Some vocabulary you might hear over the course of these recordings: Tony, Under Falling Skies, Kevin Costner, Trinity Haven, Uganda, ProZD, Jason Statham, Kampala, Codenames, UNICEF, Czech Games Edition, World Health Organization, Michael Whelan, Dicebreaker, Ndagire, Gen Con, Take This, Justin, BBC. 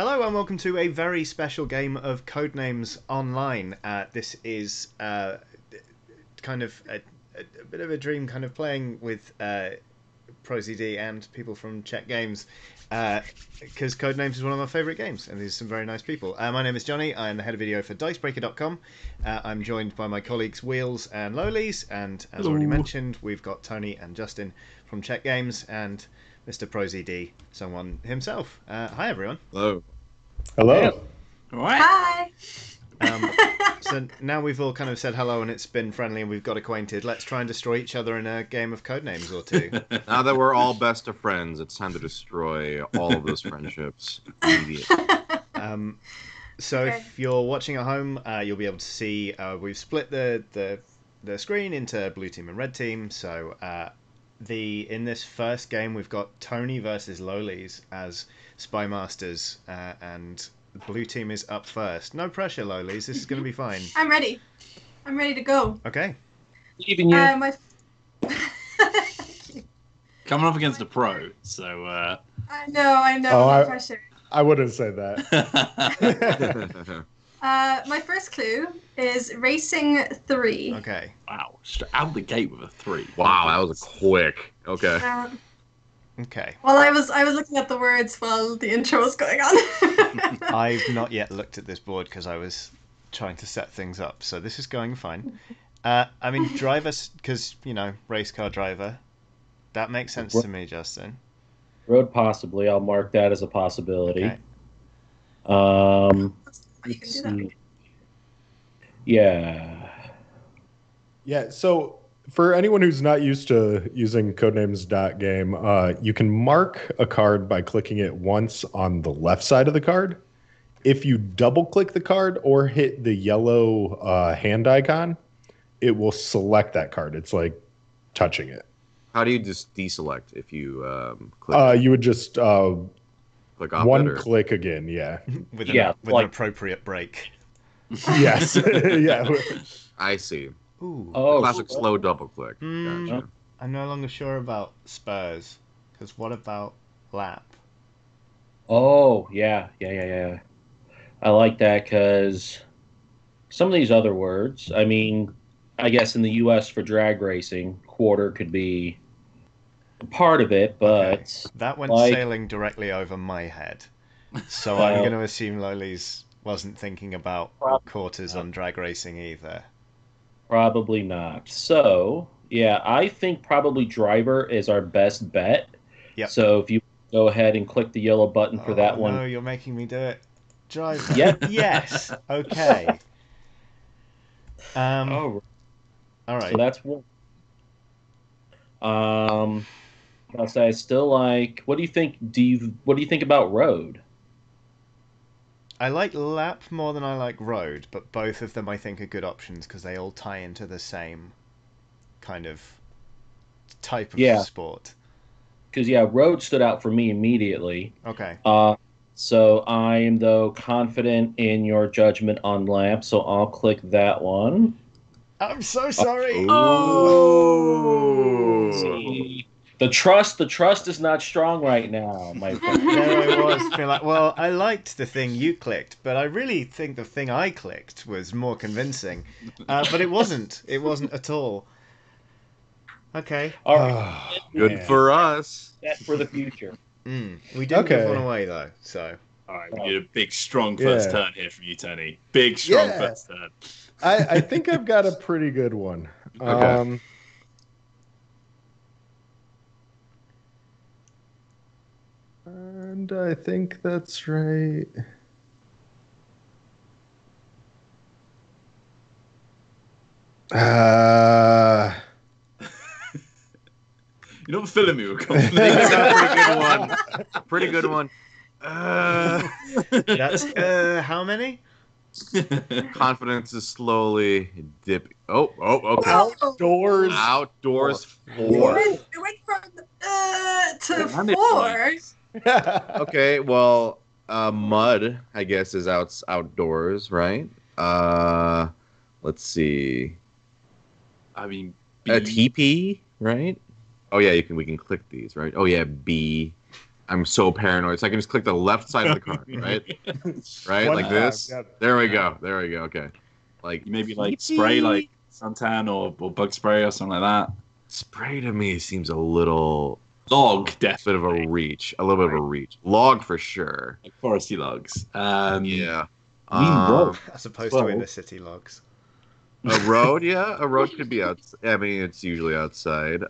Hello and welcome to a very special game of Codenames Online. This is kind of a bit of a dream, kind of playing with ProZD and people from Czech Games, because Codenames is one of my favourite games, and these are some very nice people. My name is Johnny, I am the head of video for Dicebreaker.com. I'm joined by my colleagues Wheels and Lowlies, and as already mentioned, we've got Tony and Justin from Czech Games, and Mr. ProZD, someone himself. Hi, everyone. Hello. Hello. Hi. So now we've all kind of said hello and it's been friendly and we've got acquainted. Let's try and destroy each other in a game of Codenames or two. Now that we're all best of friends, it's time to destroy all of those friendships immediately. So okay. If you're watching at home, you'll be able to see we've split the screen into blue team and red team. So in this first game, we've got Tony versus Lowlies as spy masters, and the blue team is up first. No pressure, Lowlies. This is going to be fine. I'm ready. I'm ready to go. Okay. Even you. Coming up against a pro, so. I know. Oh, no pressure. I wouldn't say that. My first clue is racing 3. Okay. Wow. Out of the gate with a 3. Wow, that was quick. Okay. Okay. Well, I was looking at the words while the intro was going on. I've not yet looked at this board because I was trying to set things up, so this is going fine. I mean, driver, because, you know, race car driver. That makes sense to me, Justin. Road possibly. I'll mark that as a possibility. Okay. Yeah, so for anyone who's not used to using codenames.game, you can mark a card by clicking it once on the left side of the card. If you double-click the card or hit the yellow hand icon, it will select that card. It's like touching it. How do you just deselect if you click? You would just... click off one click again, yeah. With an appropriate break. Yes. Yeah. I see. Ooh. Oh, classic slow double click. Gotcha. I'm no longer sure about Spurs, because what about lap? Oh, yeah. I like that, because some of these other words, I mean, I guess in the U.S. for drag racing, quarter could be part of it, but okay. That went like, sailing directly over my head, so I'm going to assume Lowlies wasn't thinking about quarters on drag racing either. Probably not. So yeah, I think probably driver is our best bet. Yeah. So if you go ahead and click the yellow button for that one. No, you're making me do it. Driver. Yep. Yes. Okay. All right. So that's one. I still like. What do you think? What do you think about road? I like lap more than I like road, but both of them I think are good options because they all tie into the same kind of type of sport. Because road stood out for me immediately. Okay. So I am though confident in your judgment on lap, so I'll click that one. I'm so sorry. Oh. See, the trust is not strong right now, my friend. There I was feeling like, well, I liked the thing you clicked, but I really think the thing I clicked was more convincing. But it wasn't. It wasn't at all. Okay. All right. Good for us. That's for the future. We didn't give one away though, so. All right, we get a big, strong first turn here from you, Tony. Big, strong first turn. I think I've got a pretty good one. Okay. And I think that's right. You're not filling me with confidence. Pretty good one. That's how many? Confidence is slowly dipping. Okay. Outdoors 4. It went from to 4. Okay, well, mud, I guess, is outdoors, right? Let's see. I mean, a teepee, right? Oh yeah, we can click these, right? Oh yeah, bee. I'm so paranoid. So I can just click the left side of the card, right? Right? One like this? Yeah. There we go. There we go. Okay. Like maybe like spray like suntan or bug spray or something like that. Spray to me seems a little log, definitely. Bit of a reach. A little bit of a reach. Log for sure. Like foresty logs. Yeah. As opposed to inner city logs. A road, yeah. A road could be outside. I mean, it's usually outside.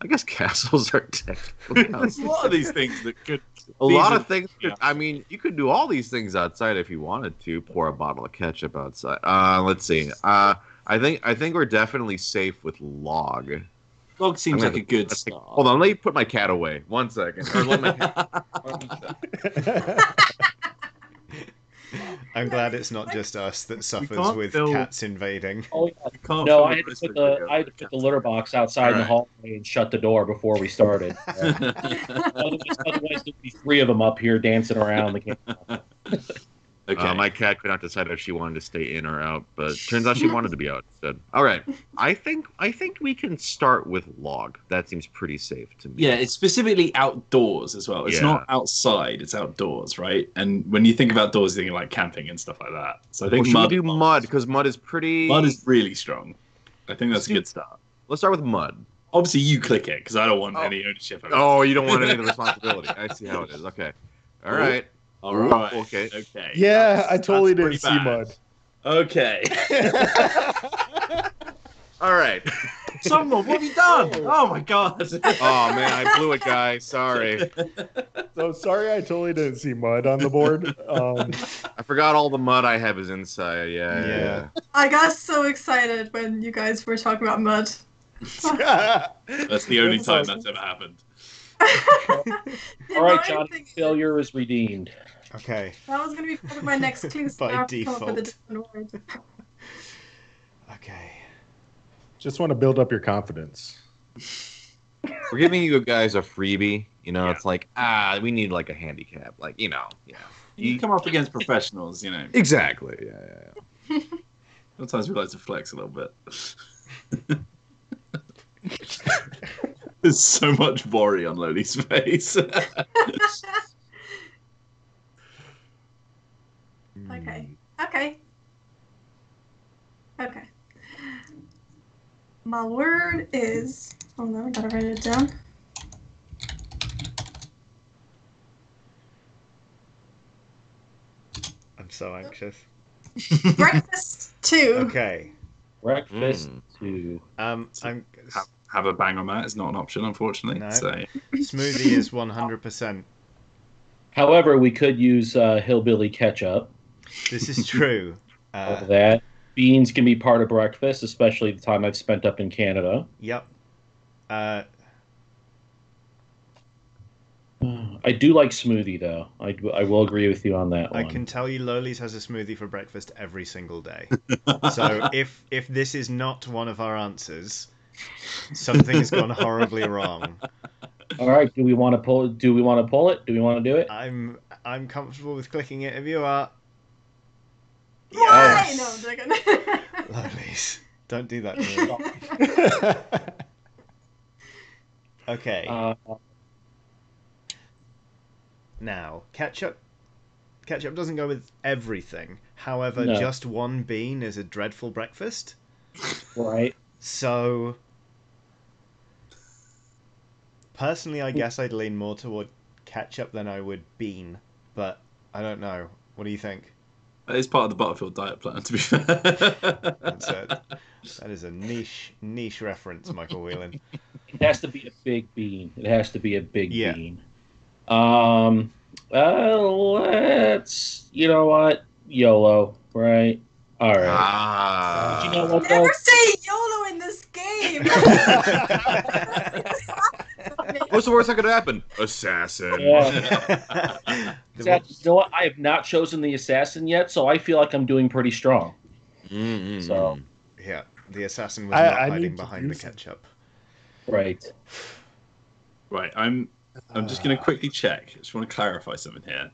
I guess castles are technically outside. There's a lot of these things that could... A lot of things could... I mean, you could do all these things outside if you wanted to. Pour a bottle of ketchup outside. Let's see. I think we're definitely safe with log. Log seems like a good start. Hold on, let me put my cat away. 1 second. Or let my cat... 1 second. I'm glad it's not just us that suffers with cats invading. Oh, yeah. No, I had to put the litter box outside in the hallway and shut the door before we started. Yeah. Otherwise, there'd be 3 of them up here dancing around the camera. Okay. My cat could not decide if she wanted to stay in or out, but turns out she wanted to be out instead. All right, I think we can start with log. That seems pretty safe to me. Yeah, it's specifically outdoors as well. It's not outside; it's outdoors, right? And when you think of outdoors, you think of, like, camping and stuff like that. So I think mud because mud is pretty. Mud is really strong. I think that's a good start. Let's start with mud. Obviously, you click it because I don't want any ownership of it. Oh, you don't want any of the responsibility. I see how it is. Okay, all right. All right. Ooh, okay. Yeah, I totally didn't see mud. Okay. All right. Someone, what have you done? Oh my god. Oh man, I blew it, guys. Sorry. So sorry, I totally didn't see mud on the board. I forgot all the mud I have is inside. Yeah. I got so excited when you guys were talking about mud. That's the only time that's ever happened. All right, John. Failure is redeemed. Okay. That was going to be part of my next clue. By default. Okay. Just want to build up your confidence. We're giving you guys a freebie. You know, it's like, we need like a handicap. Like, you know, you come up against professionals, you know. Exactly. Yeah. Sometimes we like to flex a little bit. There's so much worry on Loli's face. Okay. My word is... Oh no, I gotta write it down. I'm so anxious. Breakfast 2. Okay. Breakfast 2. Have a bang on that. It's not an option, unfortunately. No. So. Smoothie is 100%. However, we could use hillbilly ketchup. This is true. That beans can be part of breakfast, especially the time I've spent up in Canada. Yep. I do like smoothie, though. I will agree with you on that one. I can tell you Loli's has a smoothie for breakfast every single day. So if this is not one of our answers... Something's gone horribly wrong. All right, do we want to pull it? Do we want to do it? I'm comfortable with clicking it if you are. Yes. No, I'm joking. Lovelies. Don't do that to me. Okay. Now, ketchup. Ketchup doesn't go with everything. However, just one bean is a dreadful breakfast. Right. So personally, I guess I'd lean more toward ketchup than I would bean, but I don't know. What do you think? It's part of the Butterfield diet plan, to be fair. That's it. That is a niche reference, Michael Whelan. It has to be a big bean. It has to be a big bean. Let's. You know what? YOLO, right? All right. You know what, never say YOLO in this game. What's the worst that could happen? Assassin. Yeah. Exactly. You know what? I have not chosen the assassin yet, so I feel like I'm doing pretty strong. Mm-hmm. So yeah, the assassin was not hiding behind the ketchup. Right. Right. I'm just going to quickly check. I just want to clarify something here.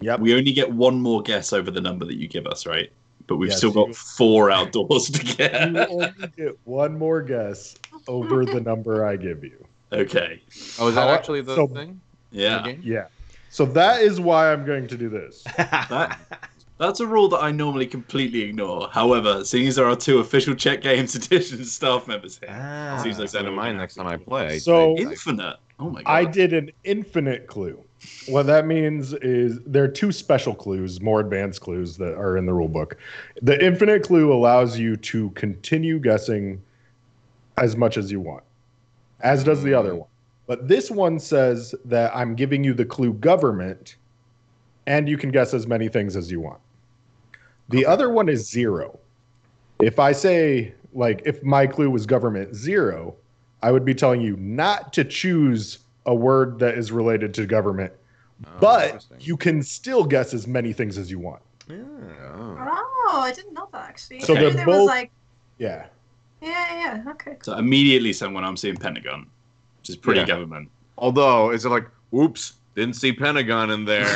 Yep. We only get one more guess over the number that you give us, right? But we've still got 4 outdoors to get. You only get one more guess over the number I give you. Okay. Oh, is that actually the thing? Yeah. Yeah. So that is why I'm going to do this. That's a rule that I normally completely ignore. However, seeing as there are two official Czech Games Edition staff members here, it seems like that in mine next time I play. So infinite. Oh my god! I did an infinite clue. What that means is there are two special clues, more advanced clues that are in the rule book. The infinite clue allows you to continue guessing as much as you want, as does the other one. But this one says that I'm giving you the clue government, and you can guess as many things as you want. The other one is zero. If I say, like, if my clue was government zero, I would be telling you not to choose a word that is related to government, but you can still guess as many things as you want. Yeah. Oh, I didn't know that, actually. So okay. There both, was like... Yeah. Yeah, yeah, okay. So immediately someone, I'm seeing Pentagon, which is pretty government. Although, is it like, whoops, didn't see Pentagon in there.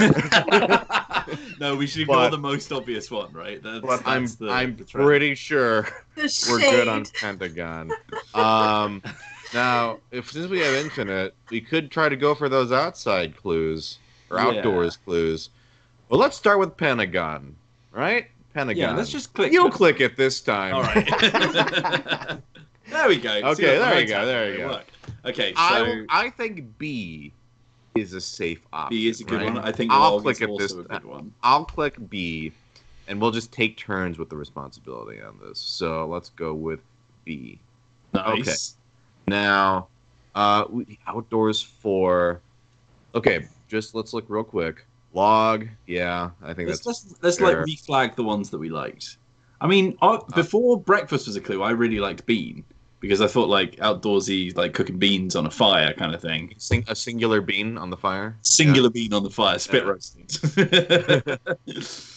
No, we should ignore the most obvious one, right? I'm pretty sure we're good on Pentagon. Now, since we have infinite, we could try to go for those outside clues or outdoors clues. Well, let's start with Pentagon, right? Pentagon. Yeah, let's just click. You'll click it this time. All right. There we go. Okay, there you go. There you go. Okay, so I think B is a safe option. B is a good one. I think I'll click at this. I'll click B, and we'll just take turns with the responsibility on this. So let's go with B. Nice. Okay. Now, outdoors for. Okay, just let's look real quick. Log, yeah, I think let's like reflag the ones that we liked. I mean, before breakfast was a clue, I really liked bean because I thought like outdoorsy, like cooking beans on a fire kind of thing. A singular bean on the fire. Singular bean on the fire, spit roasting.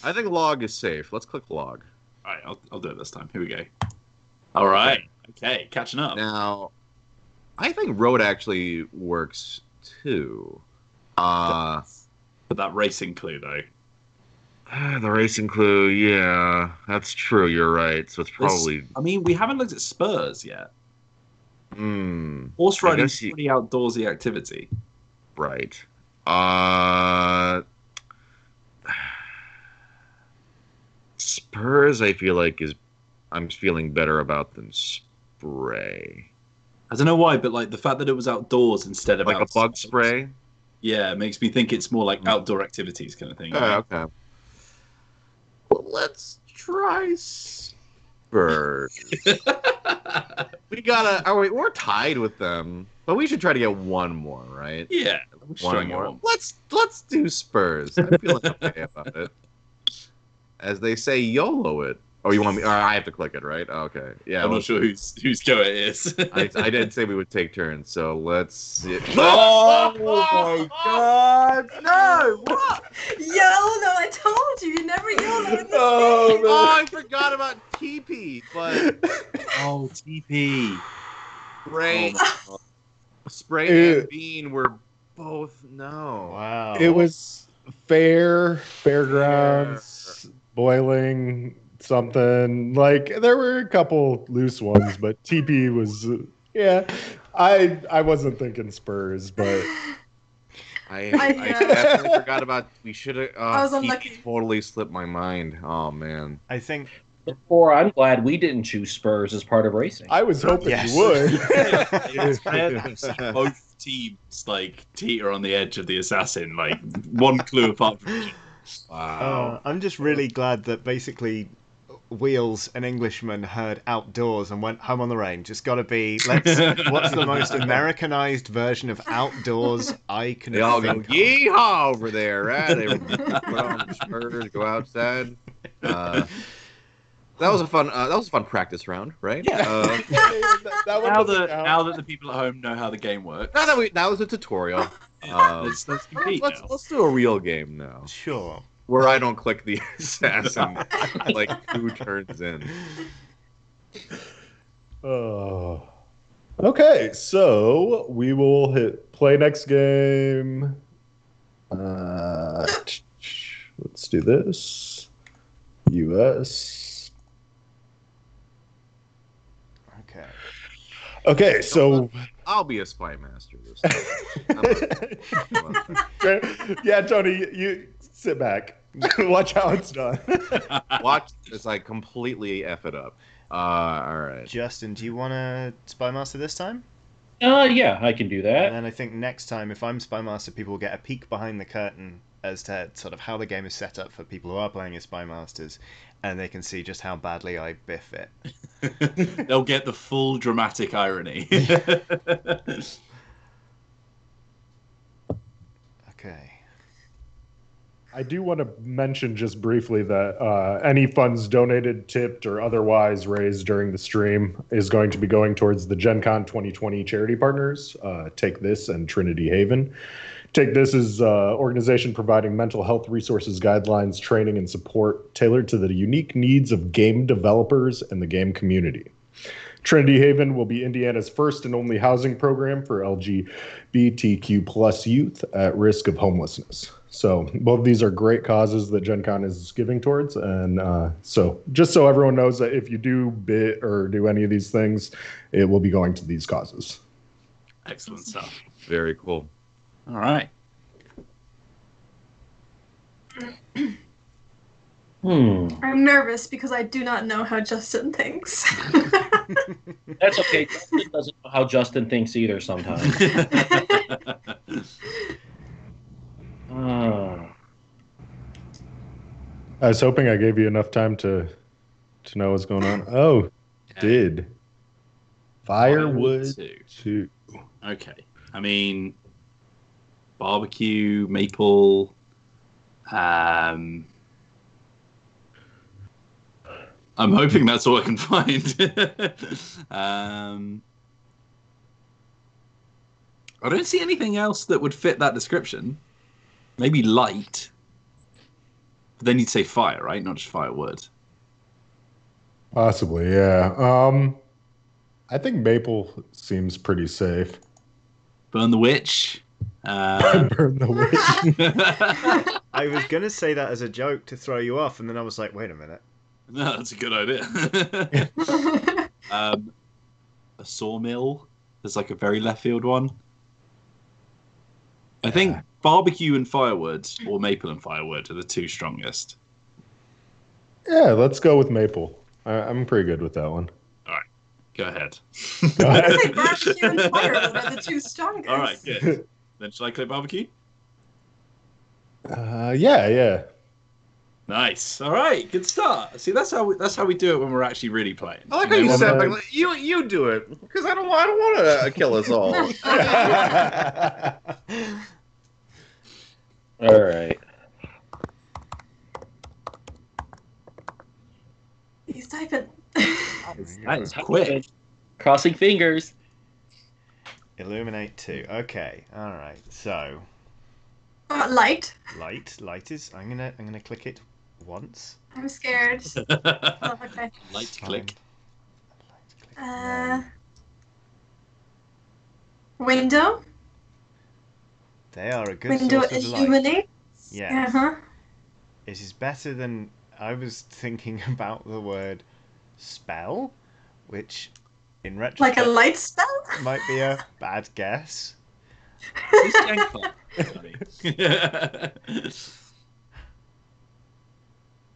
I think log is safe. Let's click log. All right, I'll do it this time. Here we go. All right, okay catching up now. I think road actually works, too. But that racing clue, though. The racing clue, yeah. That's true, you're right. So it's probably... I mean, we haven't looked at Spurs yet. Horse riding is pretty outdoorsy activity. Right. Spurs, I feel like, is... I'm feeling better about than spray. I don't know why, but like the fact that it was outdoors instead of like outside, a bug spray. Yeah, it makes me think it's more like outdoor activities kind of thing. Okay. Well, let's try Spurs. We gotta. Oh wait, we're tied with them, but we should try to get one more, right? Yeah, one more. Let's do Spurs. I feel like okay about it. As they say, YOLO it. Oh, you want me? I have to click it, right? Okay. Yeah. I'm not sure whose go it is. I did say we would take turns, so let's see. Oh my god! No! What? YOLO! I told you, you never YOLO. Oh, no. Oh, I forgot about TP, but oh, TP. Spray, oh spray and bean were both no. Wow. It was fairgrounds, boiling. Something like there were a couple loose ones, but TP was I wasn't thinking Spurs, but I definitely forgot about. We should have. I was unlucky. Totally slipped my mind. Oh man, I think. Before, I'm glad we didn't choose Spurs as part of racing. I was hoping you would. It's fair that both teams like teeter on the edge of the assassin, like one clue apart from each. Wow. Oh, I'm just really glad that basically. Wheels, an Englishman, heard outdoors and went home on the range. It's got to be, what's the most Americanized version of outdoors I can They all go, yee-haw over there, right? They put on Spurs, go outside. That was a fun practice round, right? Yeah. Now that the people at home know how the game works. That was a tutorial. Let's compete now. Let's do a real game now. Sure. Where I don't click the assassin, like who turns in. Oh. Okay, so we will hit play next game. Let's do this. U.S. Okay. Okay, so I'll be a spy master this time. Yeah, Tony, you sit back. Watch how it's done. Watch as I completely F it up. All right. Justin, do you want to spy master this time? Yeah, I can do that. And then I think next time, if I'm spy master, people will get a peek behind the curtain as to sort of how the game is set up for people who are playing as spy masters, and they can see just how badly I biff it. They'll get the full dramatic irony. Okay. I do want to mention just briefly that any funds donated, tipped, or otherwise raised during the stream is going to be going towards the Gen Con 2020 charity partners, Take This and Trinity Haven. Take This is an organization providing mental health resources, guidelines, training, and support tailored to the unique needs of game developers and the game community. Trinity Haven will be Indiana's first and only housing program for LGBTQ plus youth at risk of homelessness. So both of these are great causes that Gen Con is giving towards. And so just so everyone knows that if you do bid or do any of these things, it will be going to these causes. Excellent stuff. Very cool. All right. I'm nervous because I do not know how Justin thinks. That's okay. Justin doesn't know how Justin thinks either sometimes. I was hoping I gave you enough time to know what's going on. Oh, okay. Did Firewood 2. Okay. I mean, barbecue, maple, I'm hoping that's all I can find. I don't see anything else that would fit that description. Maybe light. But then you'd say fire, right? Not just firewood. Possibly, yeah. I think maple seems pretty safe. Burn the witch. Burn the witch. I was going to say that as a joke to throw you off, and then I was like, wait a minute. No, that's a good idea. A sawmill. There's like a very left field one. I think barbecue and firewood, or maple and firewood, are the two strongest. Yeah, let's go with maple. I'm pretty good with that one. All right, go ahead. I say barbecue and firewood are the two strongest. All right, good. Then should I click barbecue? Yeah. Nice. All right. Good start. See, that's how we do it when we're actually really playing. I like how you said like, you do it because I don't want to kill us all. All right. He's typing. That's quick. Crossing fingers. Illuminate 2. Okay. All right. So. Light. Light is. I'm gonna click it. Once. I'm scared. Oh, okay. Light click. Window. They are a good window source of light. Illuminates. Yeah. Uh-huh. It is better than I was thinking about the word spell, which in retrospect, like a light spell, might be a bad guess. Who's thankful?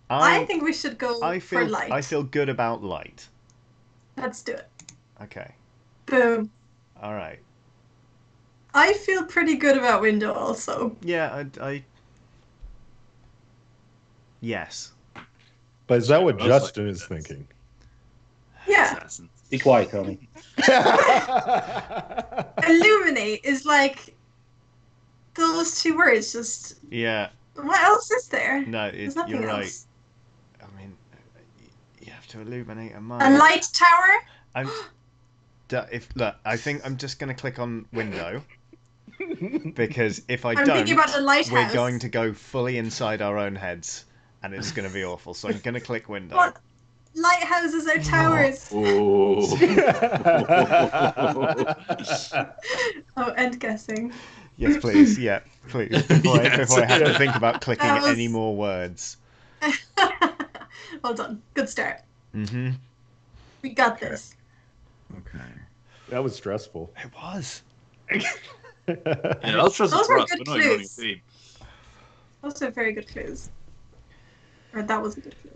I think we should go for light. I feel good about light. Let's do it. Okay. Boom. All right. I feel pretty good about window also. Yeah, I... Yes. But is that what Justin is thinking? Yeah. Be quiet, Tony. Illuminate is like those two words just... Yeah. What else is there? No, you're right. Else. I mean, you have to illuminate a mind. A light tower? Look, I think I'm just going to click on window. Because if I'm thinking about a lighthouse. We're going to go fully inside our own heads. And it's going to be awful. So I'm going to click window. What? Lighthouses are towers. Oh, end guessing. Yes, please. Yeah, please. Before I have to think about clicking any more words. Well done. Good start. Mm-hmm. We got this. Okay. That was stressful. It was. Yeah, those are good clues. Those are very good clues. Or that was a good clue.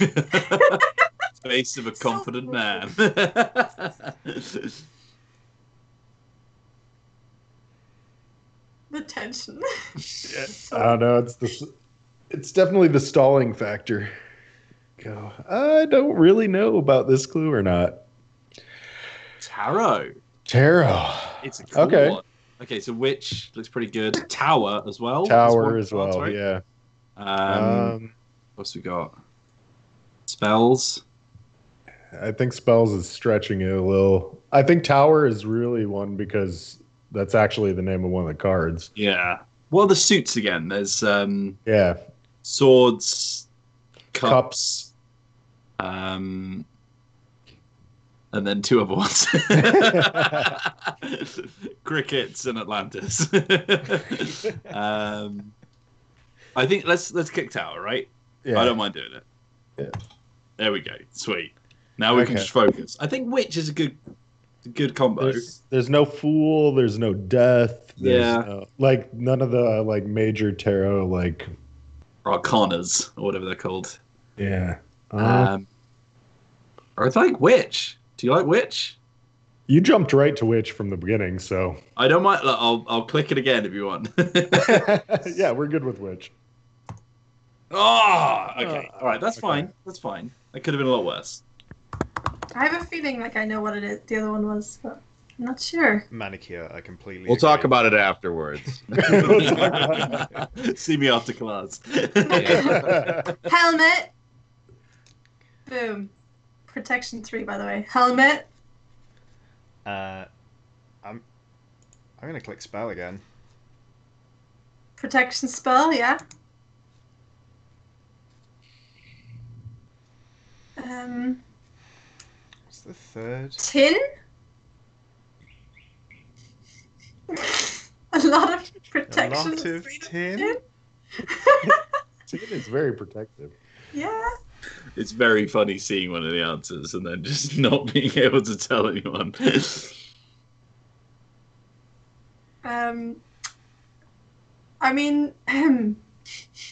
Okay. Face of a confident man. The tension. Yeah. I don't know. It's definitely the stalling factor. Go. I don't really know about this clue or not. Tarot. It's a cool one. Okay, so witch looks pretty good. Tower as well. Tower as well. Yeah. What's we got? Spells. I think spells is stretching it a little. I think tower is really one because that's actually the name of one of the cards. Yeah. What are the suits again? There's swords, cups, and then two other ones. Crickets and Atlantis. I think let's kick tower, right? Yeah. I don't mind doing it. Yeah. There we go. Sweet. Now we can just focus. I think witch is a good combo. There's no fool. There's no death. There's no, like none of the like major tarot like arcanas or whatever they're called. Yeah. I like witch. Do you like witch? You jumped right to witch from the beginning, so I don't mind. I'll click it again if you want. Yeah, we're good with witch. Oh, okay. All right, that's fine. That's fine. That could have been a lot worse. I have a feeling like I know what it is. The other one was, but I'm not sure. Manicure, I completely agree. We'll talk about it afterwards. See me after class. Helmet. Boom. Protection 3, by the way. Helmet. I'm gonna click spell again. Protection spell, yeah. What's the third? Tin? A lot of protection. A lot of tin? Tin is very protective. Yeah. It's very funny seeing one of the answers and then just not being able to tell anyone. I mean...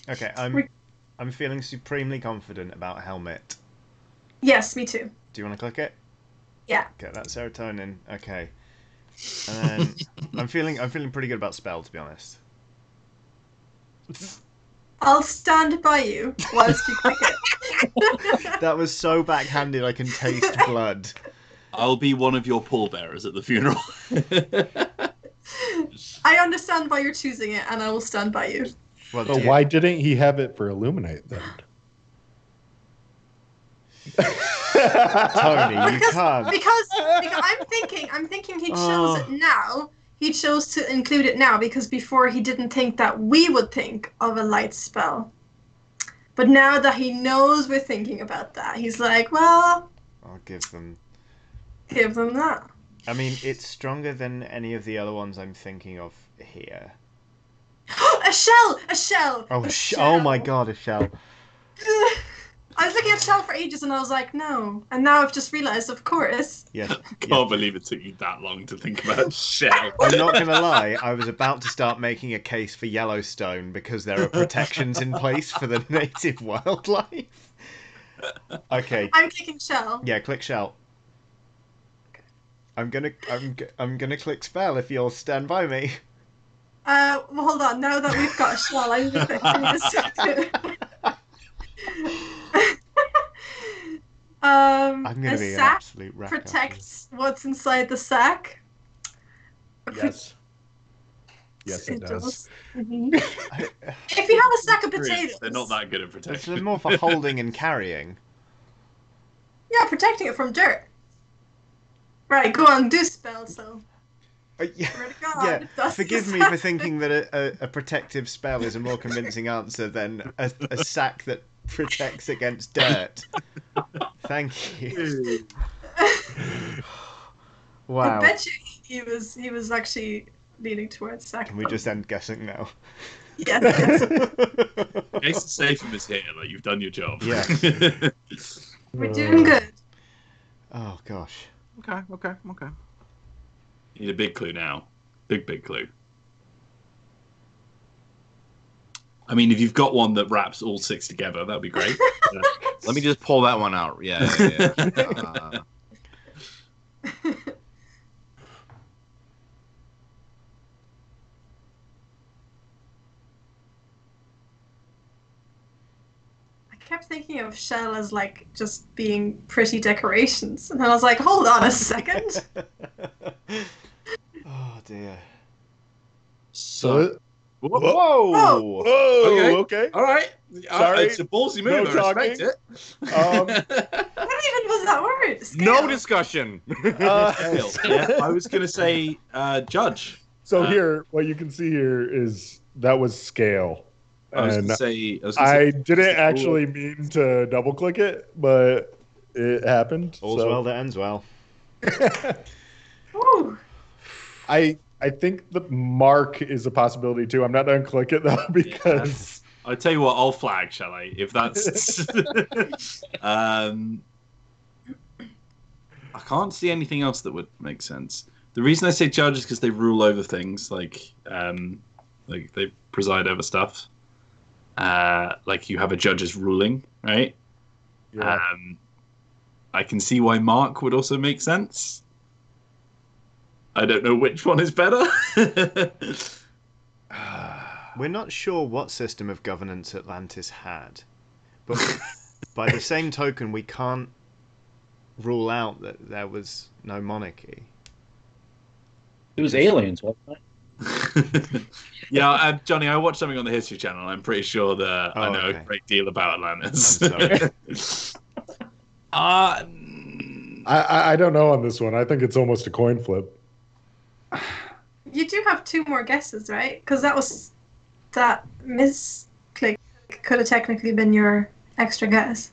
Okay, I'm feeling supremely confident about helmet. Yes, me too. Do you want to click it? Yeah. Okay, that's serotonin. Okay. And then I'm feeling pretty good about spell, to be honest. I'll stand by you whilst you click it. That was so backhanded, I can taste blood. I'll be one of your pallbearers at the funeral. I understand why you're choosing it, and I will stand by you. Well, but why didn't he have it for Illuminate then? Tony, you can't. Because I'm thinking he chose it now. He chose to include it now because before he didn't think that we would think of a light spell. But now that he knows we're thinking about that, he's like, well, I'll give them that. I mean, it's stronger than any of the other ones I'm thinking of here. A shell! Oh my god, a shell. I was looking at shell for ages and I was like, no. And now I've just realised, of course. Yeah. Can't believe it took you that long to think about shell. I'm not going to lie. I was about to start making a case for Yellowstone because there are protections in place for the native wildlife. Okay. I'm clicking shell. Yeah, click shell. Okay. I'm gonna click spell if you'll stand by me. Well, hold on. Now that we've got a shell, I'm just thinking this. I'm gonna be an absolute wreck. Protects what's inside the sack. Yes, it does. Mm-hmm. If you have a sack of potatoes, they're not that good at protection. They're more for holding and carrying. Yeah, protecting it from dirt. Right, go on, do spell. So. Forgive me for thinking that a protective spell is a more convincing answer than a sack that protects against dirt. Thank you. Wow. I bet you he was actually leaning towards sack. Can we just end guessing now? Yes. Jason Statham is here. Like, you've done your job. Yeah. We're doing good. Oh, gosh. Okay. You need a big clue now. Big clue. I mean, if you've got one that wraps all six together, that'd be great. Let me just pull that one out. Yeah. I kept thinking of shell as like just being pretty decorations, and then I was like, hold on a second. Oh dear. So. Whoa! Okay. All right. Sorry. It's a ballsy move. No talking. It. What even was that word? Scale. No discussion. Yeah, I was going to say judge. So here, what you can see here is that was scale. I didn't actually mean to double click it, but it happened. All's well that ends well. Woo. I think the mark is a possibility too. I'm not going to click it though because I tell you what, I'll flag. Shall I? If that's, I can't see anything else that would make sense. The reason I say judge is because they rule over things, like they preside over stuff. Like you have a judge's ruling, right? Yeah. I can see why mark would also make sense. I don't know which one is better. We're not sure what system of governance Atlantis had. But by the same token, we can't rule out that there was no monarchy. It was aliens, wasn't it? Yeah, Johnny, I watched something on the History Channel, and I'm pretty sure that I know a great deal about Atlantis. I'm sorry. I don't know on this one. I think it's almost a coin flip. You do have two more guesses, right? Because that misclick could have technically been your extra guess.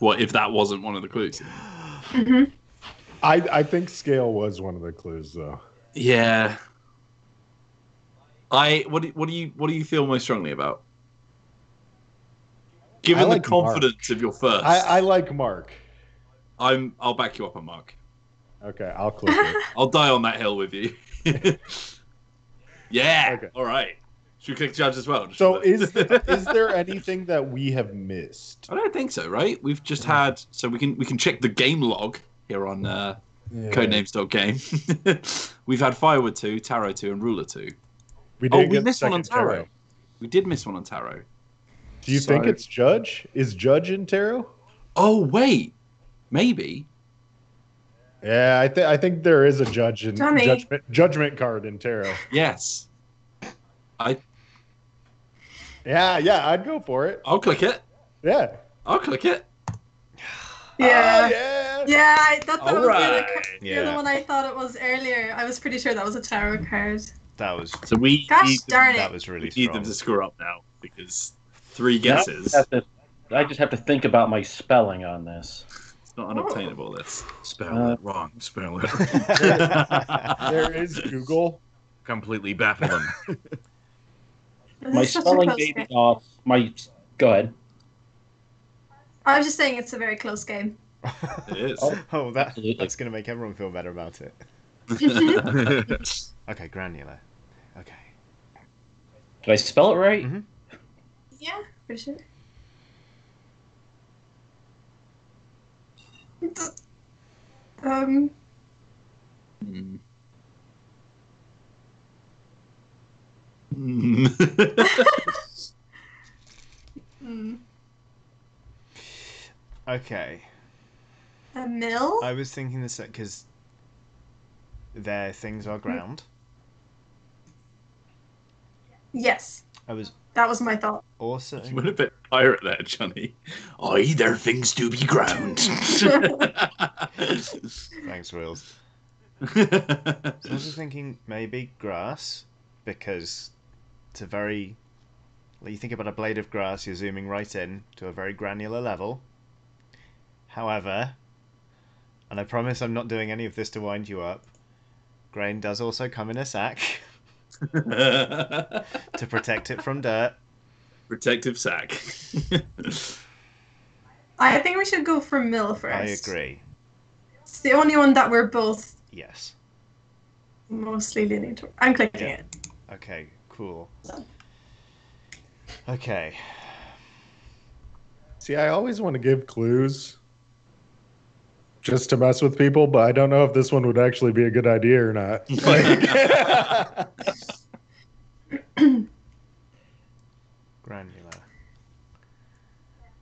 What if that wasn't one of the clues? Mm-hmm. I think scale was one of the clues, though. Yeah. What do you feel most strongly about? Given the confidence of your first, I like mark. I'll back you up on mark. Okay, I'll click it. I'll die on that hill with you. Yeah. Okay. All right. Should we click judge as well? So is there anything that we have missed? I don't think so. Right? We've just had so we can check the game log here on Codenames.game. We've had Firewood 2, Tarot 2, and Ruler 2. We missed one on tarot. We did miss one on tarot. Do you think it's judge? Is judge in tarot? Oh wait, maybe. Yeah, I think there is a judge in judgment card in tarot. Yes. Yeah, I'd go for it. I'll click it. Yeah. I'll click it. Yeah. Yeah, I thought that was the other one I thought it was earlier. I was pretty sure that was a tarot card. That was so we gosh darn it. That was really strong. We need them to screw up now because three guesses. I just have to think about my spelling on this. Not unobtainable. That's spell it wrong. Spell it. There is Google. Completely baffling. My spelling baby off. Go ahead. I was just saying it's a very close game. It is. Oh, that's going to make everyone feel better about it. Okay, granular. Okay. Did I spell it right? Mm-hmm. Yeah, for sure. Okay. A mill? I was thinking this because their things are ground. Yes. That was my thought. Also, you went a bit pirate there, Johnny. Aye, there are things to be ground. Thanks, Wills. So I was thinking maybe grass, because it's a very... When you think about a blade of grass, you're zooming right in to a very granular level. However, and I promise I'm not doing any of this to wind you up, grain does also come in a sack. To protect it from dirt. Protective sack. I think we should go for Mill first. I agree. It's the only one that we're both... Yes. Mostly leaning toward. I'm clicking it. Okay, cool. Okay. See, I always want to give clues just to mess with people, but I don't know if this one would actually be a good idea or not. Granular.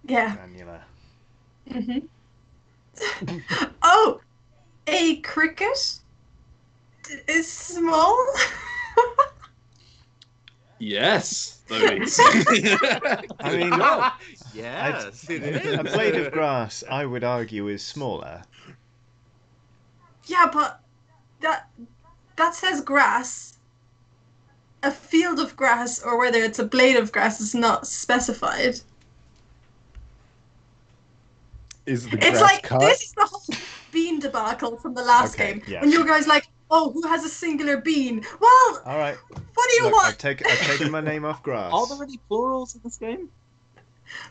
Yeah. Granular. Mm-hmm. Oh, a cricket is small. Yes. I mean, yes, it is. A blade of grass, I would argue, is smaller. Yeah, but that says grass. A field of grass, or whether it's a blade of grass, is not specified. Is the grass cut? This is the whole bean debacle from the last game. Yeah. When you guys like, oh, who has a singular bean? Well, all right. What do you want? I've taken my name off grass. Are there any plurals in this game?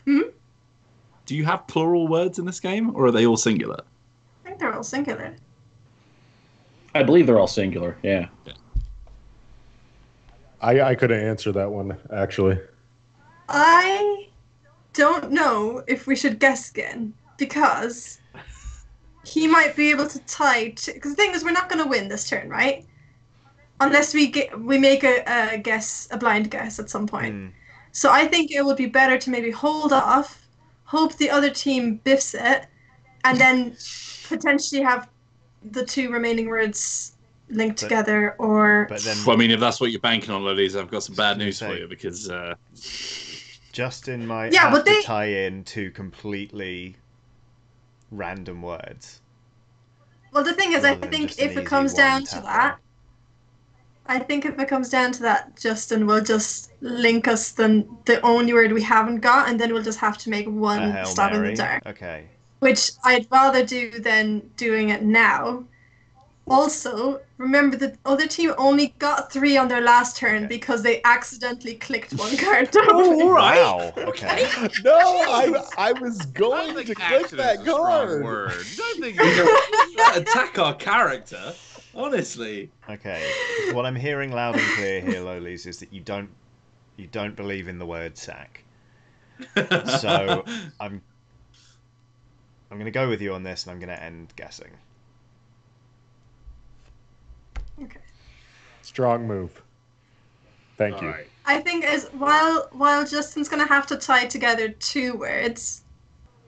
Hmm? Do you have plural words in this game, or are they all singular? I think they're all singular. I believe they're all singular, yeah. I couldn't answer that one, actually. I don't know if we should guess again, because he might be able to tie... Because the thing is, we're not going to win this turn, right? Unless we make a guess, a blind guess at some point. Mm. So I think it would be better to maybe hold off, hope the other team biffs it, and then potentially have the two remaining words linked together, or... But then, well, I mean, if that's what you're banking on, ladies, I've got some bad news for you, because... Justin might have to tie in two completely random words. Well, the thing is, I think if it comes down to that... I think if it comes down to that, Justin will just link us the only word we haven't got, and then we'll just have to make one stab in the dark. Okay. Which I'd rather do than doing it now. Also, remember the other team only got 3 on their last turn because they accidentally clicked one card. Oh, all right. Wow. Okay. No, I was going to click that card. Don't think you attack our character. Honestly. Okay. What I'm hearing loud and clear here, Lolies, is that you don't believe in the word sack. So I'm gonna go with you on this, and I'm gonna end guessing. Okay. Strong move. Thank you. Right. I think while Justin's gonna have to tie together 2 words,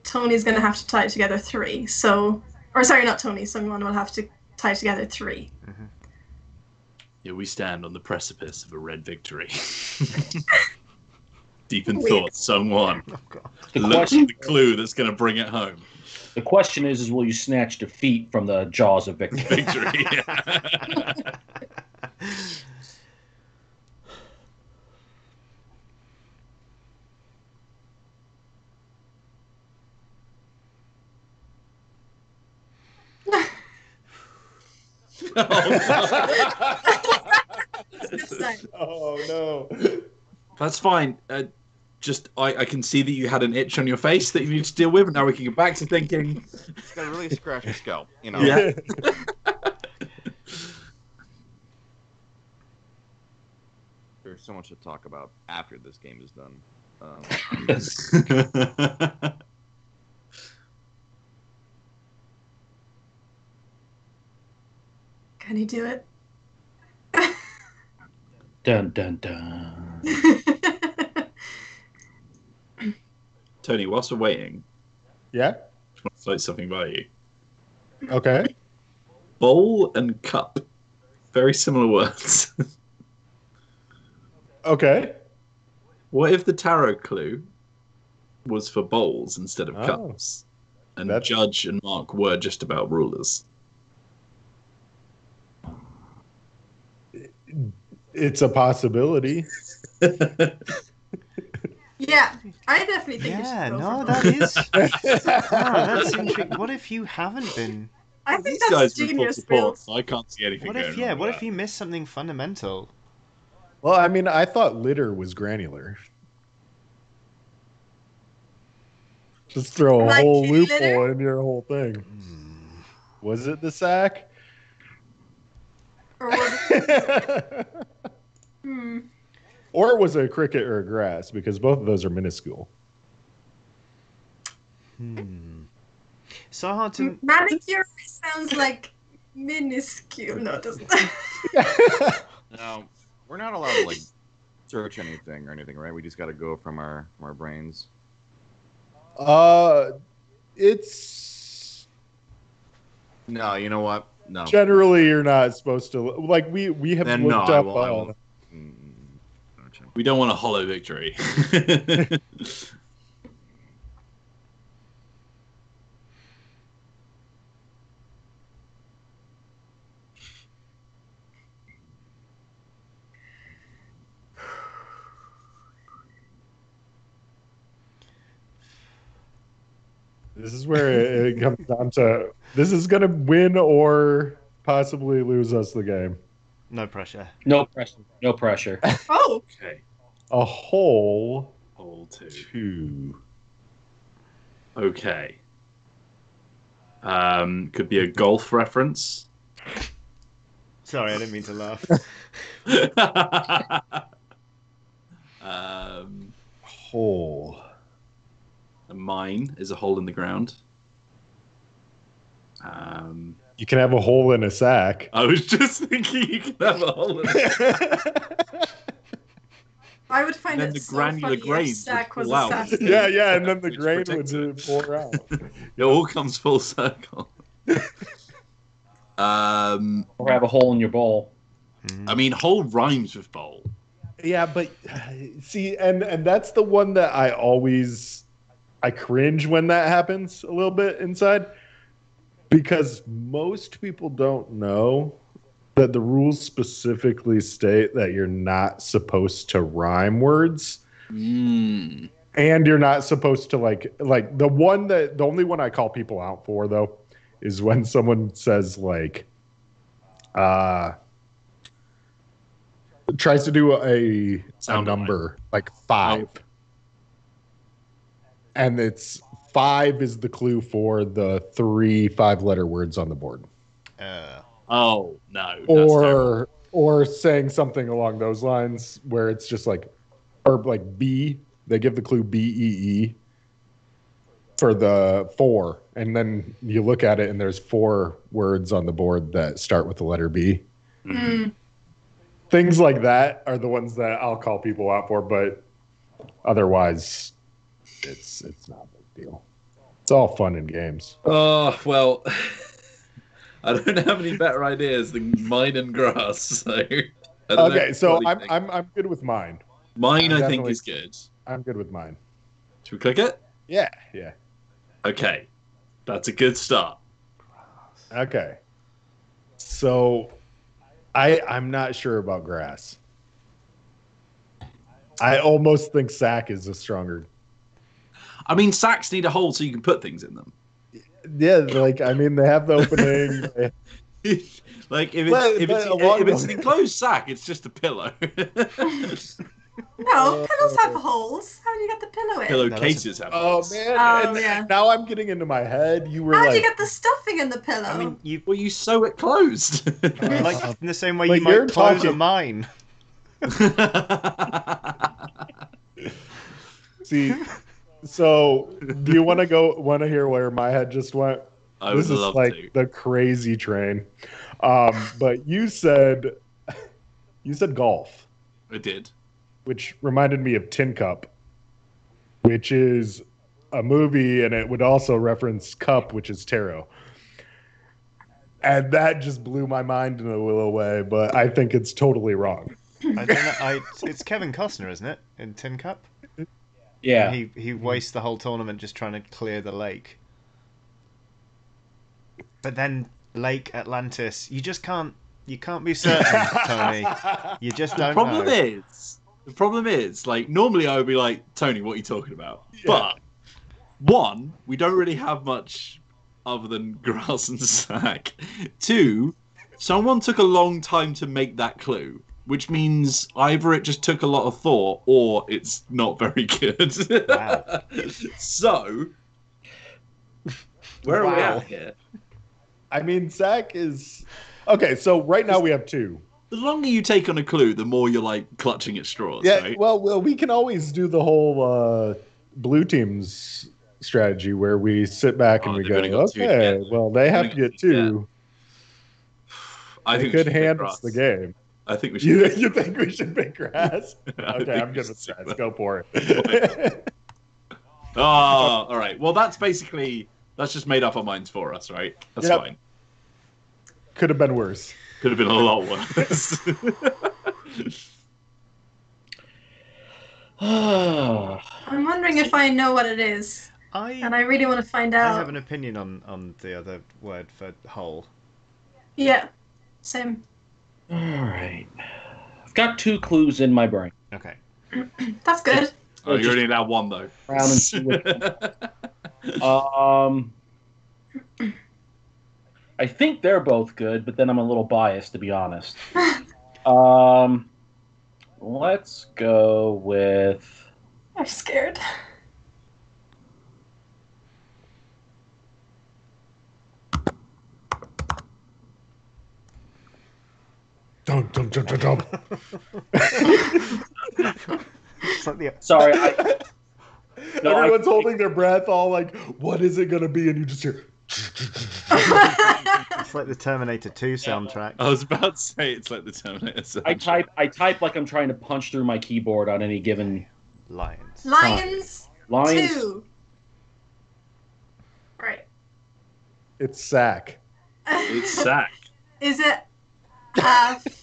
Tony's gonna have to tie together 3. So, or sorry, not Tony. Someone will have to tie together 3. Mm-hmm. Yeah, we stand on the precipice of a red victory. Deep in thought, someone looks at the clue that's going to bring it home. The question is will you snatch defeat from the jaws of victory? Yeah. Oh no! That's fine. I can see that you had an itch on your face that you need to deal with, and now we can get back to thinking. It's gonna really scratch your scalp, you know. Yeah. There's so much to talk about after this game is done. Can you do it? Dun, dun, dun. Tony, whilst we're waiting, I just want to say something by you. Okay. Bowl and cup. Very similar words. Okay. What if the tarot clue was for bowls instead of cups? And Judge and Mark were just about rulers. It's a possibility. Yeah, I definitely think that's interesting. What if you haven't been? I think that's genius. I can't see anything. What if you missed something fundamental? Well, I mean, I thought litter was granular. Just throw a like whole loophole litter? In your whole thing. Was it the sack? Or was it or was it a cricket or a grass? Because both of those are minuscule. So hard to manicure sounds like minuscule. No, it doesn't. No, we're not allowed to like search anything or anything, right? We just got to go from our brains. It's no. You know what? No. Generally, you're not supposed to like. We have then looked up. We don't want a hollow victory. This is where it comes down to. This is going to win or possibly lose us the game. No pressure. No pressure. No pressure. Oh, okay. A hole. Hole two. Okay. Could be a golf reference. Sorry, I didn't mean to laugh. Hole. A mine is a hole in the ground. You can have a hole in a sack. I was just thinking you can have a hole in a sack. I would find it so funny if sack was a sack. Yeah, yeah, and then the grain would pour out. It all comes full circle. Or have a hole in your bowl. I mean, hole rhymes with bowl. Yeah, but see, and that's the one that I always... I cringe when that happens a little bit inside because most people don't know that the rules specifically state that you're not supposed to rhyme words and you're not supposed to like the one that the only one I call people out for though is when someone says like, tries to do a number like five. And it's five is the clue for the 3 5 letter words on the board. Oh no! Or saying something along those lines where it's just like, or like B. They give the clue BEE for the four, and then you look at it and there's 4 words on the board that start with the letter B. Mm-hmm. Things like that are the ones that I'll call people out for, but otherwise. It's not a big deal. It's all fun and games. Oh, well, I don't have any better ideas than mine and grass. So okay, so I'm good with mine. Mine, I think, is good. I'm good with mine. Should we click it? Yeah, yeah. Okay, that's a good start. Okay, so I'm not sure about grass. I almost think sack is a stronger. I mean, sacks need a hole so you can put things in them. Yeah, like, I mean, they have the opening. Like, if it's an enclosed sack, it's just a pillow. No, pillows have holes. How do you get the pillow in? Pillowcases have holes. Oh, man. Yeah. Now I'm getting into my head. You were How do you get the stuffing in the pillow? I mean, you sew it closed. Like, in the same way like you might close a mine. See... So, do you want to hear where my head just went? I would love to. This is like the crazy train. But you said golf. I did. Which reminded me of Tin Cup, which is a movie, and it would also reference cup, which is tarot. And that just blew my mind in a little way, but I think it's totally wrong. I don't know, it's Kevin Costner, isn't it, in Tin Cup? Yeah, and he wastes the whole tournament just trying to clear the lake. But then Lake Atlantis, you can't be certain, Tony. You just don't. The problem is, like normally I would be like, Tony, what are you talking about? Yeah. But one, we don't really have much other than grass and sack. Two, someone took a long time to make that clue. which means either it just took a lot of thought or it's not very good. Wow. So, where are we at here? I mean, Zach is... Okay, so right now we have two. The longer you take on a clue, the more you're, like, clutching at straws, yeah, right? Well, we can always do the whole blue team's strategy where we sit back and we go, okay, well, they have to get two. Yeah. I think could hand us the game. I think we should. You think we should pick grass? Okay, I'm good with grass. Go for it. Oh, all right. Well, that's basically... That's just made up our minds for us, right? That's fine. Could have been worse. Could have been a lot worse. I'm wondering if I know what it is. And I really want to find out. I have an opinion on the other word for hole. Yeah, same. All right. I've got two clues in my brain. Okay. That's good. Oh, you already allowed one, though. Brown and I think they're both good, but then I'm a little biased, to be honest. Let's go with... I'm scared. Don't. Sorry, No, everyone's holding their breath, all like, what is it going to be? And you just hear... It's like the Terminator 2 soundtrack. I was about to say it's like the Terminator soundtrack. I type like I'm trying to punch through my keyboard on any given... Lions. Lions 2. Right. It's sack. It's sack. Is it Africa?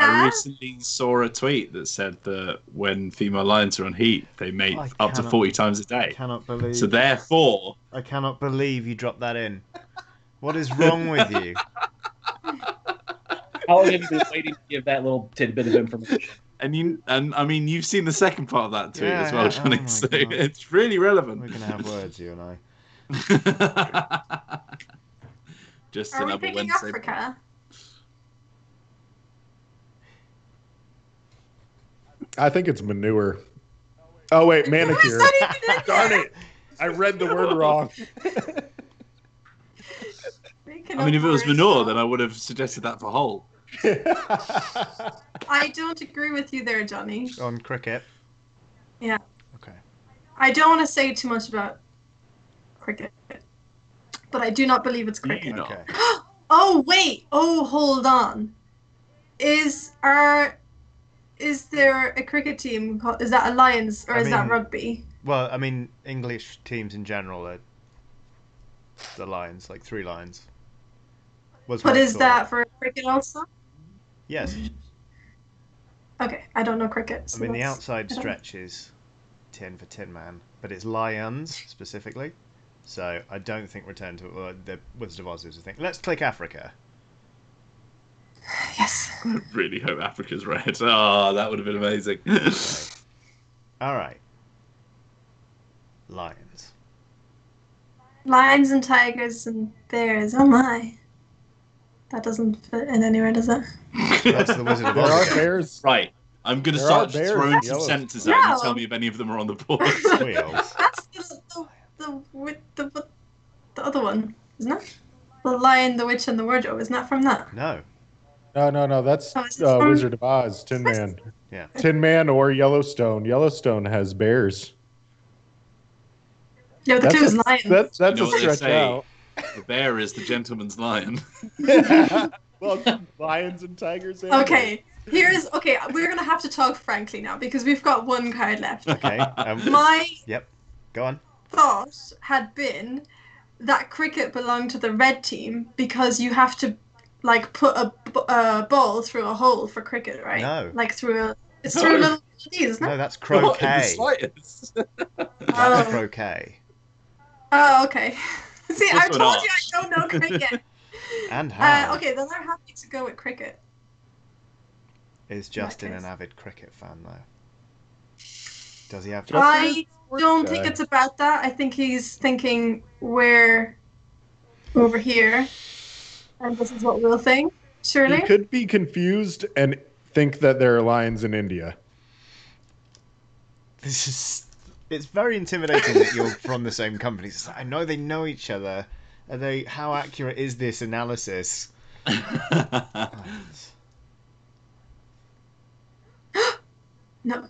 I recently saw a tweet that said that when female lions are on heat, they mate up to 40 times a day. I cannot believe. So therefore... I cannot believe you dropped that in. What is wrong with you? How long have you been waiting to give that little tidbit of information? And I mean, you've seen the second part of that tweet as well, Johnny. Oh so God. It's really relevant. We're going to have words, you and I. Just are another we picking Wednesday. Africa? I think it's manure. Oh, wait, manicure. Darn it. I read the word wrong. I mean, if it was manure, then I would have suggested that for hole. I don't agree with you there, Johnny. On cricket? Yeah. Okay. I don't want to say too much about cricket, but I do not believe it's cricket. Okay. Oh, wait. Oh, hold on. Is there a cricket team called, is that a Lions or is that rugby? Well, I mean, English teams in general are the Lions, like three Lions. But is that for cricket also? Yes. Okay, I don't know cricket. So I mean, the outside stretch is tin for Tin Man, but it's Lions specifically. So I don't think Return to the Wizard of Oz is a thing. Let's click Africa. Yes. I really hope Africa's red. Oh, that would have been amazing. All right. Lions. Lions and tigers and bears. Oh my. That doesn't fit in anywhere, does it? That's the Wizard of Oz. There are bears. Right. I'm going to start throwing some sentences out and tell me if any of them are on the board. That's the other one, isn't it? The Lion, the Witch, and the Wardrobe. Isn't that from that? No. No. That's Wizard of Oz, Tin Man. Yeah. Tin Man or Yellowstone. Yellowstone has bears. No, the two is lions. That's a stretch out. The bear is the gentleman's lion. Well, lions and tigers. And okay. We're going to have to talk frankly now because we've got one card left. Okay. Go on. Thought had been that cricket belonged to the red team because you have to put a ball through a hole for cricket, right? No. It's through a little piece, isn't it? No, that's croquet. That's croquet. Oh, okay. See, I told you I don't know cricket. And how? Okay, then I'm happy to go with cricket. Is Justin an avid cricket fan, though? Does he have to? I don't think it's about that. I think he's thinking we're over here. And this is what we'll think, surely? You could be confused and think that there are lions in India. This is... It's very intimidating that you're from the same company. It's like, I know they know each other. Are they? How accurate is this analysis? No.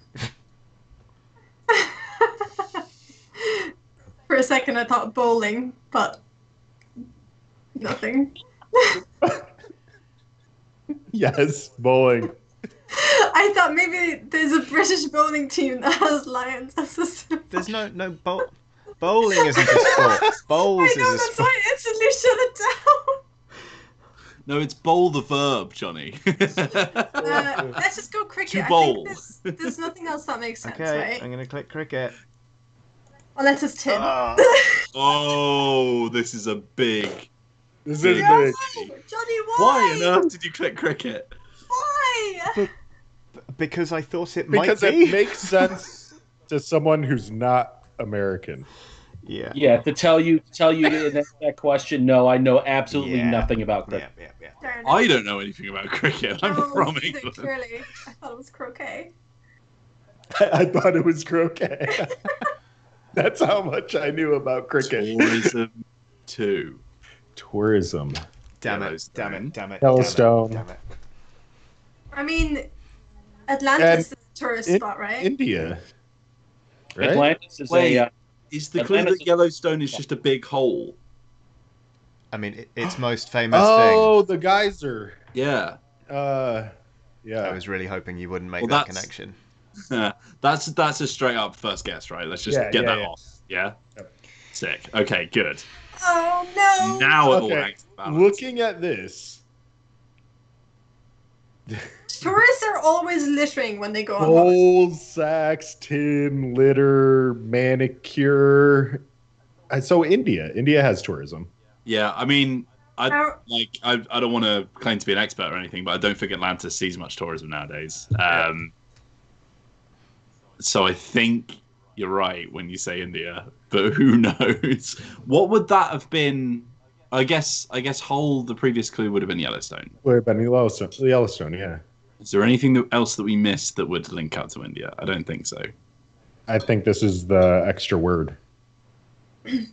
For a second, I thought bowling, but nothing. Yes, bowling. I thought maybe there's a British bowling team that has lions as a sport. There's bowling isn't a sport. Bowls is a sport. I know, that's why I instantly shut it down. No, it's bowl the verb, Johnny. Let's just go cricket. To bowl. I think there's nothing else that makes sense, okay, right? I'm going to click cricket. Unless it's Tim. Oh, this is a big... This is big. Johnny, why? Why on earth did you click cricket? Why? Because I thought it might be. Because it makes sense to someone who's not American. Yeah. Yeah. To tell you that question. No, I know absolutely nothing about cricket. Yeah. I don't know anything about cricket. I'm from England. Clearly, I thought it was croquet. I thought it was croquet. That's how much I knew about cricket. Tourism, too. Tourism. Damn it. Yellowstone. Damn it. I mean, Atlantis is a tourist spot, right? India. Right? Atlantis is is the clue that Yellowstone is just a big hole? I mean, it's most famous thing. Oh, the geyser. Yeah. Yeah. I was really hoping you wouldn't make that connection. That's a straight up first guess, right? Let's just get that off. Yeah? Yep. Sick. Okay, good. Oh, no. Now it all hangs about. Looking at this... Tourists are always littering when they go on holiday. Old sacks, tin, litter, manicure. So India has tourism. Yeah, I mean, I don't want to claim to be an expert or anything, but I don't think Atlanta sees much tourism nowadays. So I think you're right when you say India, but who knows? What would that have been? I guess the previous clue would have been Yellowstone. Would have been Yellowstone, yeah. Is there anything else that we missed that would link up to India? I don't think so. I think this is the extra word. I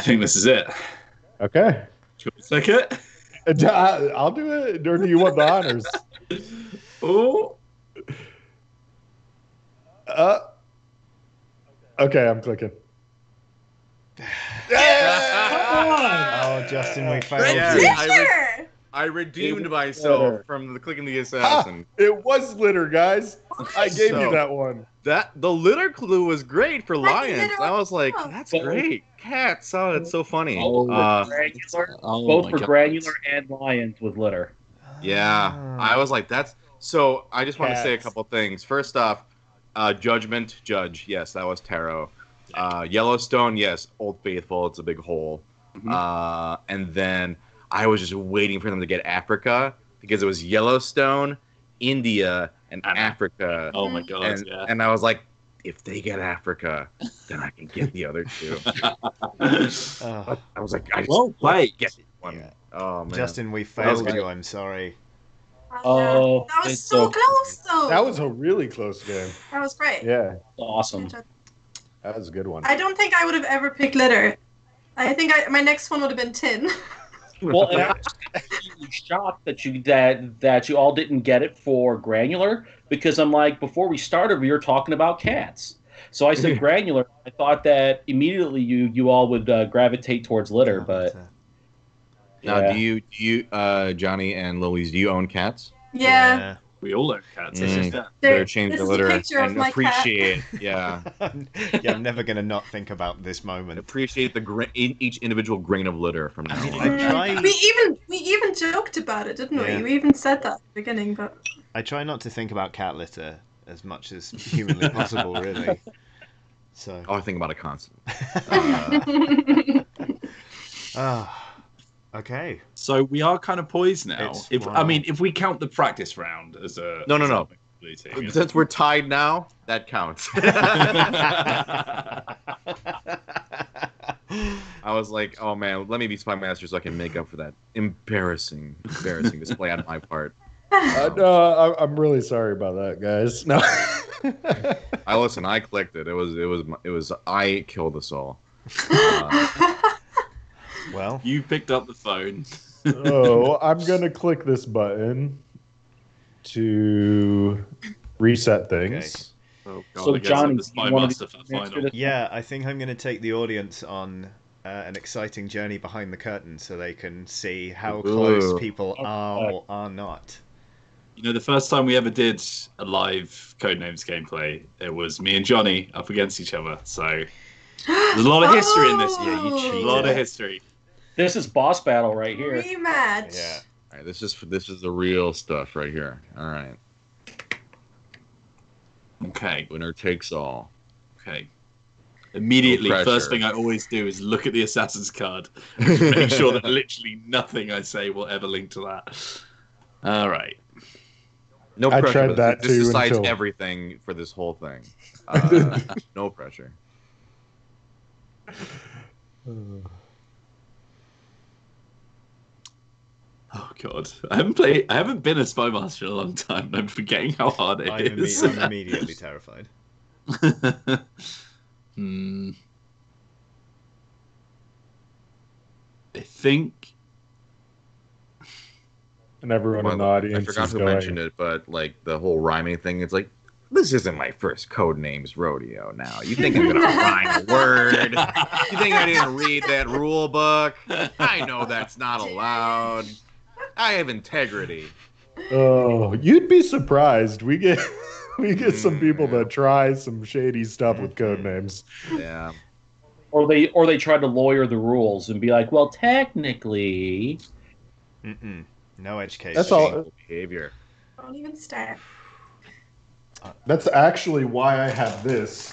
think this is it. Okay. Do you want to take it? I'll do it. Or do you want the honors? Oh. Okay, I'm clicking. Oh, Justin, we failed. I redeemed myself from the clicking the assassin. Ha! It was litter, guys. I gave you that one. The litter clue was great for lions. I was like, that's great. Cats, it's so funny. Both for granular and lions with litter. Yeah, I was like, that's... So I just want to say a couple things. First off, Judge. Yes, that was tarot. Yellowstone, yes. Old Faithful, it's a big hole. Mm-hmm. And then I was just waiting for them to get Africa because it was Yellowstone, India, and Africa. Oh my god! And I was like, if they get Africa, then I can get the other two. I was like, I won't get it one. Yeah. Oh man, Justin, we failed you. I'm sorry. Oh, that was so close, though. That was a really close game. That was great. Yeah, awesome. That was a good one. I don't think I would have ever picked litter. I think my next one would have been tin. Well, and I was shocked that you all didn't get it for granular, because I'm like, before we started, we were talking about cats. So I said granular. I thought that immediately you all would gravitate towards litter, but. Now, do you Johnny and Louise, do you own cats? Yeah. We all own cats. They're changed to litter and appreciate. I'm never gonna not think about this moment. Appreciate each individual grain of litter from now on. We even joked about it, didn't we? We even said that at the beginning, but I try not to think about cat litter as much as humanly possible, really. So I think about it constantly. Okay. So we are kind of poised now. If we count the practice round as a... No. Since we're tied now, that counts. I was like, oh, man, let me be Spy Master so I can make up for that embarrassing display on my part. No, I'm really sorry about that, guys. No, listen. I clicked it. It was. I killed us all. Well, you picked up the phone. Oh, I'm gonna click this button to reset things. Okay. Oh, God, so, John, yeah, I think I'm going to take the audience on an exciting journey behind the curtain so they can see how close people are or are not. You know, the first time we ever did a live Codenames gameplay, it was me and Johnny up against each other. So, there's a lot of history in this. Yeah, you cheated. A lot of history. This is boss battle right here. Rematch. Yeah. All right, this is the real stuff right here. All right. Okay. Winner takes all. Okay. Immediately, first thing I always do is look at the assassin's card and make sure that literally nothing I say will ever link to that. All right. No pressure. I tried that too. This decides everything for this whole thing. No pressure. Oh God! I haven't been a spy master in a long time. And I'm forgetting how hard it is. I'm immediately terrified. I think. And everyone in the audience. I forgot who mentioned it, but like the whole rhyming thing. It's like, this isn't my first Codenames rodeo. Now you think I'm gonna rhyme a word? You think I didn't read that rule book? I know that's not allowed. I have integrity. Oh, you'd be surprised. We get some people that try some shady stuff with Codenames. Yeah. Or they try to lawyer the rules and be like, well, technically. No education. That's all behavior. Don't even start. That's actually why I have this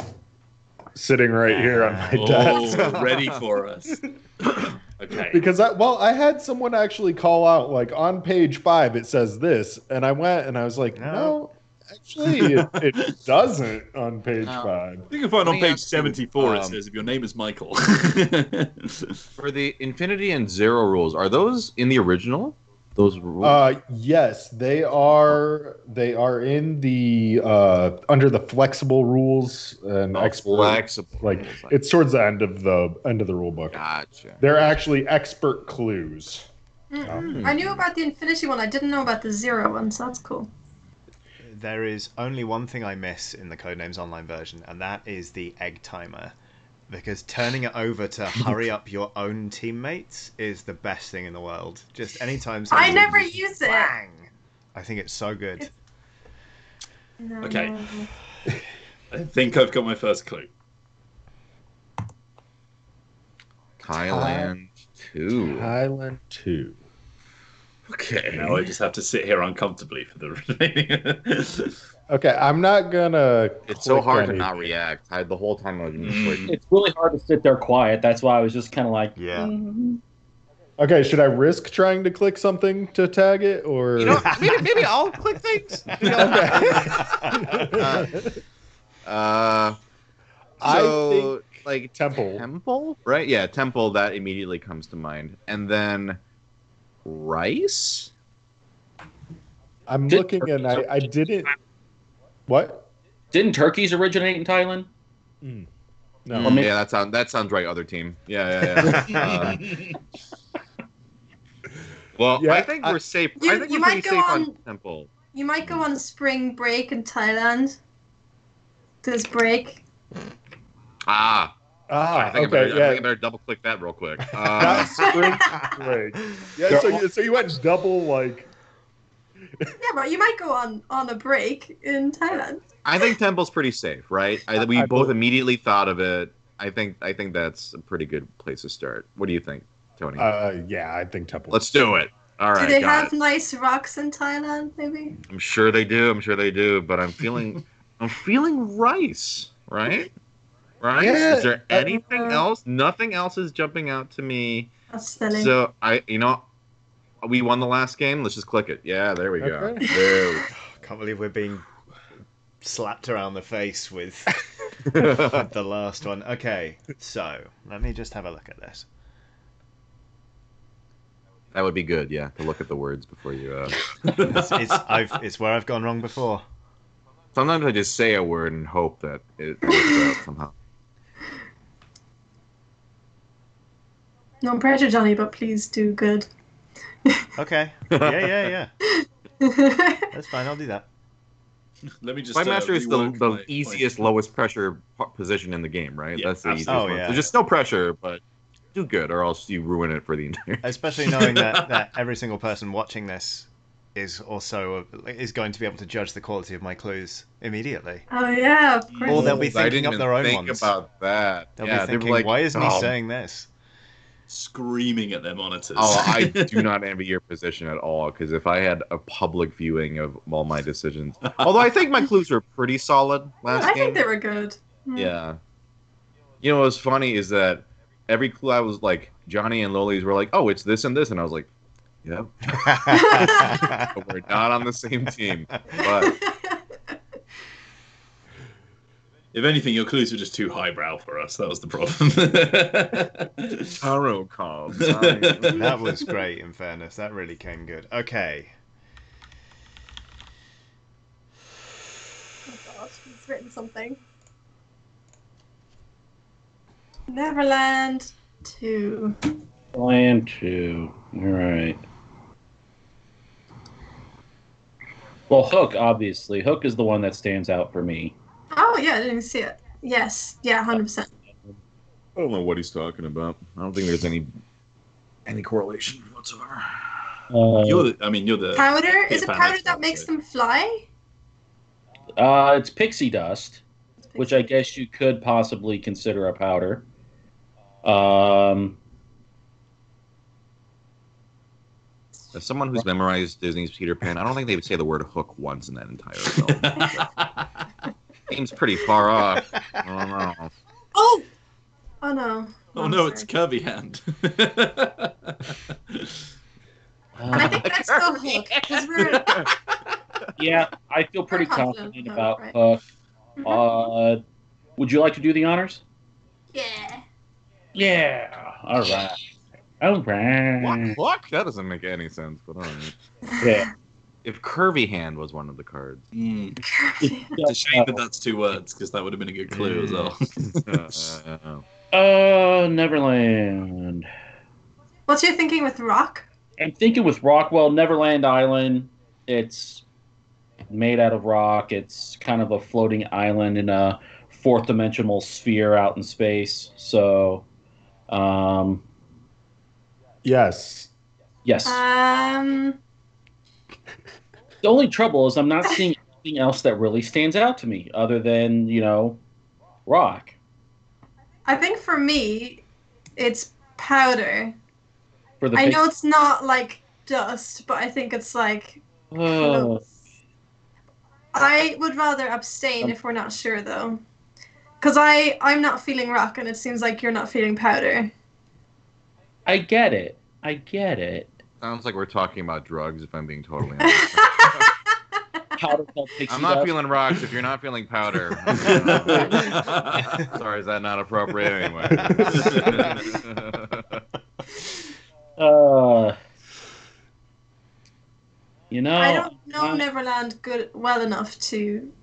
sitting right here on my desk, ready for us. Okay. Because I had someone actually call out, like on page 5 it says this, and I went and I was like, no actually, it doesn't on page 5. You can find on page 74 it says, if your name is Michael. For the infinity and zero rules, are those in the original? Those rules? Yes, they are. They are in the under the flexible rules and expert. Flexible. Like it's towards the end of the rule book. Gotcha. They're actually expert clues. I knew about the infinity one. I didn't know about the zero one, so that's cool. There is only one thing I miss in the Codenames Online version, and that is the egg timer. Because turning it over to hurry up your own teammates is the best thing in the world. Just anytime. I never use it. I think it's so good. No. Okay. I think I've got my first clue. Thailand 2. Thailand 2. Okay. Now I just have to sit here uncomfortably for the remaining. Okay, I'm not gonna. It's so hard to not react. The whole time I was just it's really hard to sit there quiet. That's why I was just kind of like, yeah. Okay, should I risk trying to click something to tag it, or you know, maybe I'll click things? You know? Okay. I think like temple, right? Yeah, temple. That immediately comes to mind, and then rice. I'm looking, and I didn't. What? Didn't turkeys originate in Thailand? No. Yeah, that sounds right. Other team. Yeah. I think we're safe. I think we're pretty safe on temple. You might go on spring break in Thailand. This break. I think I better double click that real quick. Spring break. Yeah. So you went double like. Yeah, but you might go on a break in Thailand. I think temple's pretty safe, right? We both immediately thought of it. I think that's a pretty good place to start. What do you think, Tony? Yeah, I think temple. Let's do it. All right. Do they have nice rocks in Thailand? Maybe. I'm sure they do. But I'm feeling rice. Right. Yeah, is there anything else? Nothing else is jumping out to me. That's silly. So we won the last game. Let's just click it. Yeah, there we go. There. Can't believe we're being slapped around the face with the last one. Okay, so let me just have a look at this. That would be good, yeah, to look at the words before you... It's where I've gone wrong before. Sometimes I just say a word and hope that it works out somehow. No pressure, Johnny, but please do good. Okay. Yeah. That's fine, I'll do that. Let me just. Fight Master is the easiest, lowest pressure position in the game, right? Yeah, that's the easiest one. Yeah. So just no pressure, but do good, or else you ruin it for the entire. Especially knowing that every single person watching this is also is going to be able to judge the quality of my clues immediately. Oh yeah, of course. Or they'll be thinking up their own ones. Think about that. They'll be thinking, like, why isn't he saying this? Screaming at their monitors. Oh, I do not envy your position at all, because if I had a public viewing of all my decisions... Although I think my clues were pretty solid last game. I think they were good. Mm. Yeah. You know what was funny is that every clue I was like, Johnny and Loli's were like, oh, it's this and this, and I was like, yep. We're not on the same team. But... If anything, your clues were just too highbrow for us. That was the problem. Tarot cards. That was great, in fairness. That really came good. Okay. Oh, gosh. He's written something. Neverland 2. Land 2. All right. Well, Hook, obviously. Hook is the one that stands out for me. Oh, yeah, I didn't even see it. Yes. Yeah, 100%. I don't know what he's talking about. I don't think there's any correlation whatsoever. You're the... Powder? Is it powder that makes them fly? It's pixie dust, which I guess you could possibly consider a powder. As someone who's memorized Disney's Peter Pan, I don't think they would say the word hook once in that entire film. Seems pretty far off. I don't know. Oh no! Oh no! It's Kirby Hand. I think that's still Hook. Yeah, I feel pretty confident about Hook. Right. Would you like to do the honors? Yeah. Yeah. All right. All right. What? Hook? That doesn't make any sense. But all right. Yeah. If Curvy Hand was one of the cards. Mm. It's a shame that that's two words, because that would have been a good clue as well. Neverland. What's your thinking with rock? I'm thinking with rock. Well, Neverland Island, it's made out of rock. It's kind of a floating island in a fourth-dimensional sphere out in space. So, Yes. The only trouble is I'm not seeing anything else that really stands out to me other than, rock. I think for me, it's powder. I know it's not like dust, but I think it's like close. I would rather abstain if we're not sure, though. Because I'm not feeling rock, and it seems like you're not feeling powder. I get it. Sounds like we're talking about drugs, if I'm being totally honest. I'm not feeling rocks if you're not feeling powder. Sorry, is that not appropriate anyway? I don't know Neverland well enough to...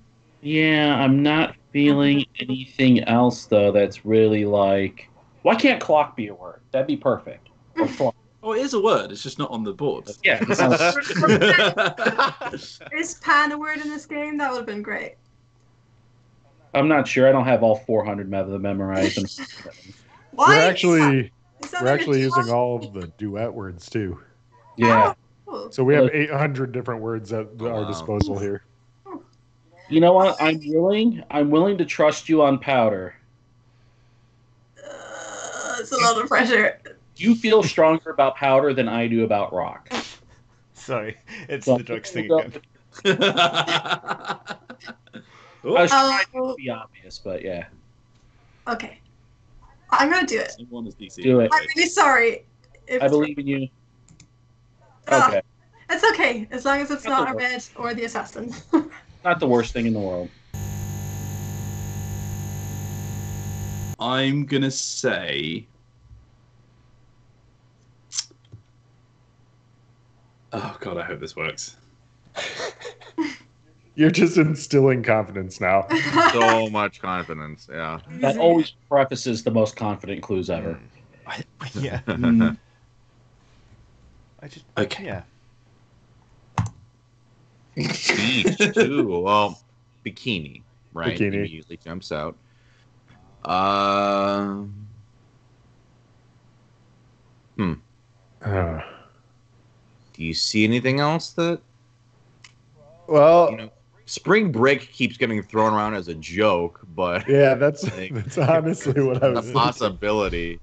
Yeah, I'm not feeling anything else, though, that's really like... Why can't clock be a word? That'd be perfect. Or clock. Oh, it is a word. It's just not on the board. Yeah. Is pan a word in this game? That would have been great. I'm not sure. I don't have all 400 of them memorized. Why? We're actually using all of the duet words too. Yeah. Oh. So we have 800 different words at our disposal here. You know what? I'm willing to trust you on powder. It's a lot of pressure. You feel stronger about powder than I do about rock. Sorry, it's the drugs thing again. I was trying to be obvious, but yeah. Okay. I'm going to do it. Do it. I'm really sorry. I believe in you. Okay. It's okay, as long as it's not a red or the assassin. Not the worst thing in the world. I'm going to say... Oh God, I hope this works. You're just instilling confidence now. So much confidence, yeah. That always prefaces the most confident clues ever. Yeah. I just... Okay. Yeah. Beach, too. Well, bikini, right? Bikini. It usually jumps out. Do you see anything else that... Well... You know, spring break keeps getting thrown around as a joke, but... Yeah, that's honestly what I was thinking. A possibility.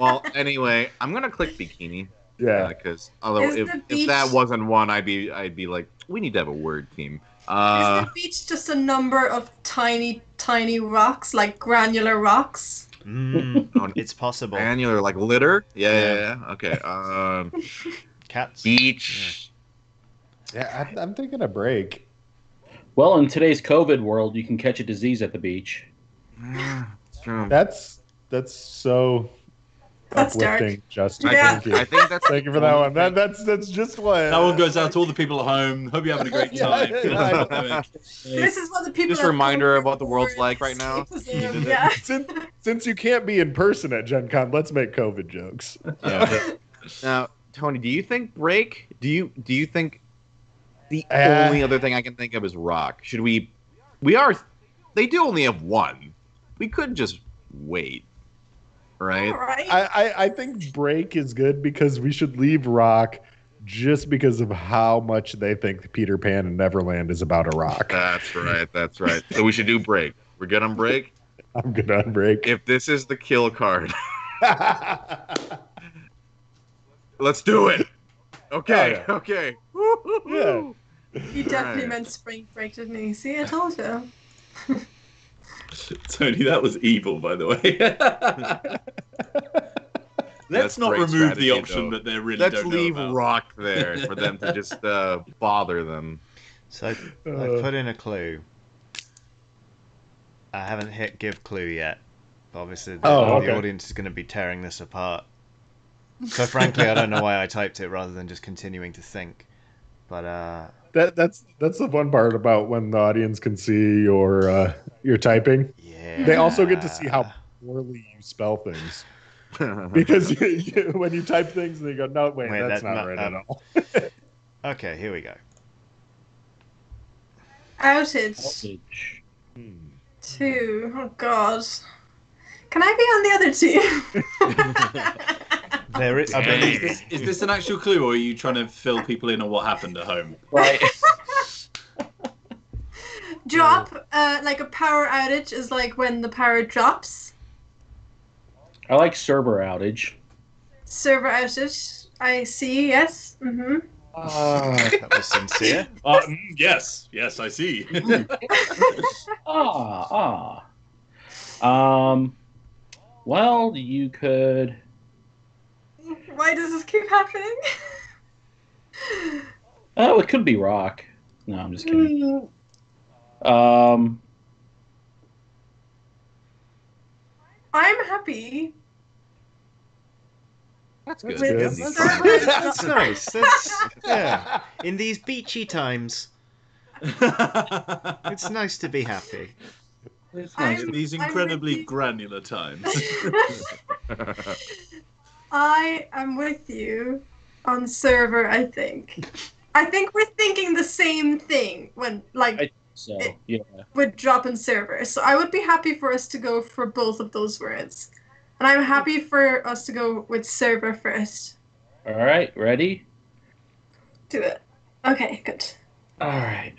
Well, anyway, I'm going to click bikini. Yeah. Because if that wasn't one, I'd be like, we need to have a word team. Is the beach just a number of tiny, tiny rocks, like granular rocks? It's possible. Granular, like litter? Yeah. Okay. Cats. Beach. Yeah, I'm thinking a break. Well, in today's COVID world, you can catch a disease at the beach. That's true. That's so... That's uplifting, dark. Justin. Yeah. Thank you. I think that's thank you for that one. That's just what. That one goes out to all the people at home. Hope you're having a great time. Yeah. This is what the people. Just a reminder of what the world's like right now. Yeah. Since you can't be in person at Gen Con, let's make COVID jokes. Yeah. Now, Tony, do you think break? Do you think the only other thing I can think of is rock? Should we? We are. They do only have one. We could just wait. Right. I think break is good because we should leave rock just because of how much they think Peter Pan and Neverland is about a rock. That's right. So we should do break. We're good on break? I'm good on break. If this is the kill card. Let's do it. Okay. Oh, yeah. Okay. Woo-hoo-hoo. Yeah. He definitely meant spring break, didn't he? See, I told you. Tony, that was evil, by the way. Let's not remove the option that they really don't know about. Let's leave rock there for them to just bother them. So I put in a clue. I haven't hit give clue yet. Obviously, the audience is going to be tearing this apart. So frankly, I don't know why I typed it rather than just continuing to think. But... That's the fun part about when the audience can see your typing. Yeah. They also get to see how poorly you spell things. Because when you type things, they go, no, wait that's not right at all. Okay, here we go. Outage. 2. Oh, God. Can I be on the other team? There is, I mean, is this an actual clue, or are you trying to fill people in on what happened at home? Right. Drop, like a power outage is like when the power drops. I like server outage. Server outage, I see, yes. Mm-hmm. That was sincere. Yes, I see. Well, you could... Why does this keep happening? Oh, it could be rock. No, I'm just kidding. I'm happy. That's good. That's nice. Yeah. In these beachy times, it's nice to be happy. It's nice. In these incredibly granular times. I am with you on server, I think. I think we're thinking the same thing when, like, with drop and server. So I would be happy for us to go for both of those words. And I'm happy for us to go with server first. All right, ready? Do it. Okay, good. All right.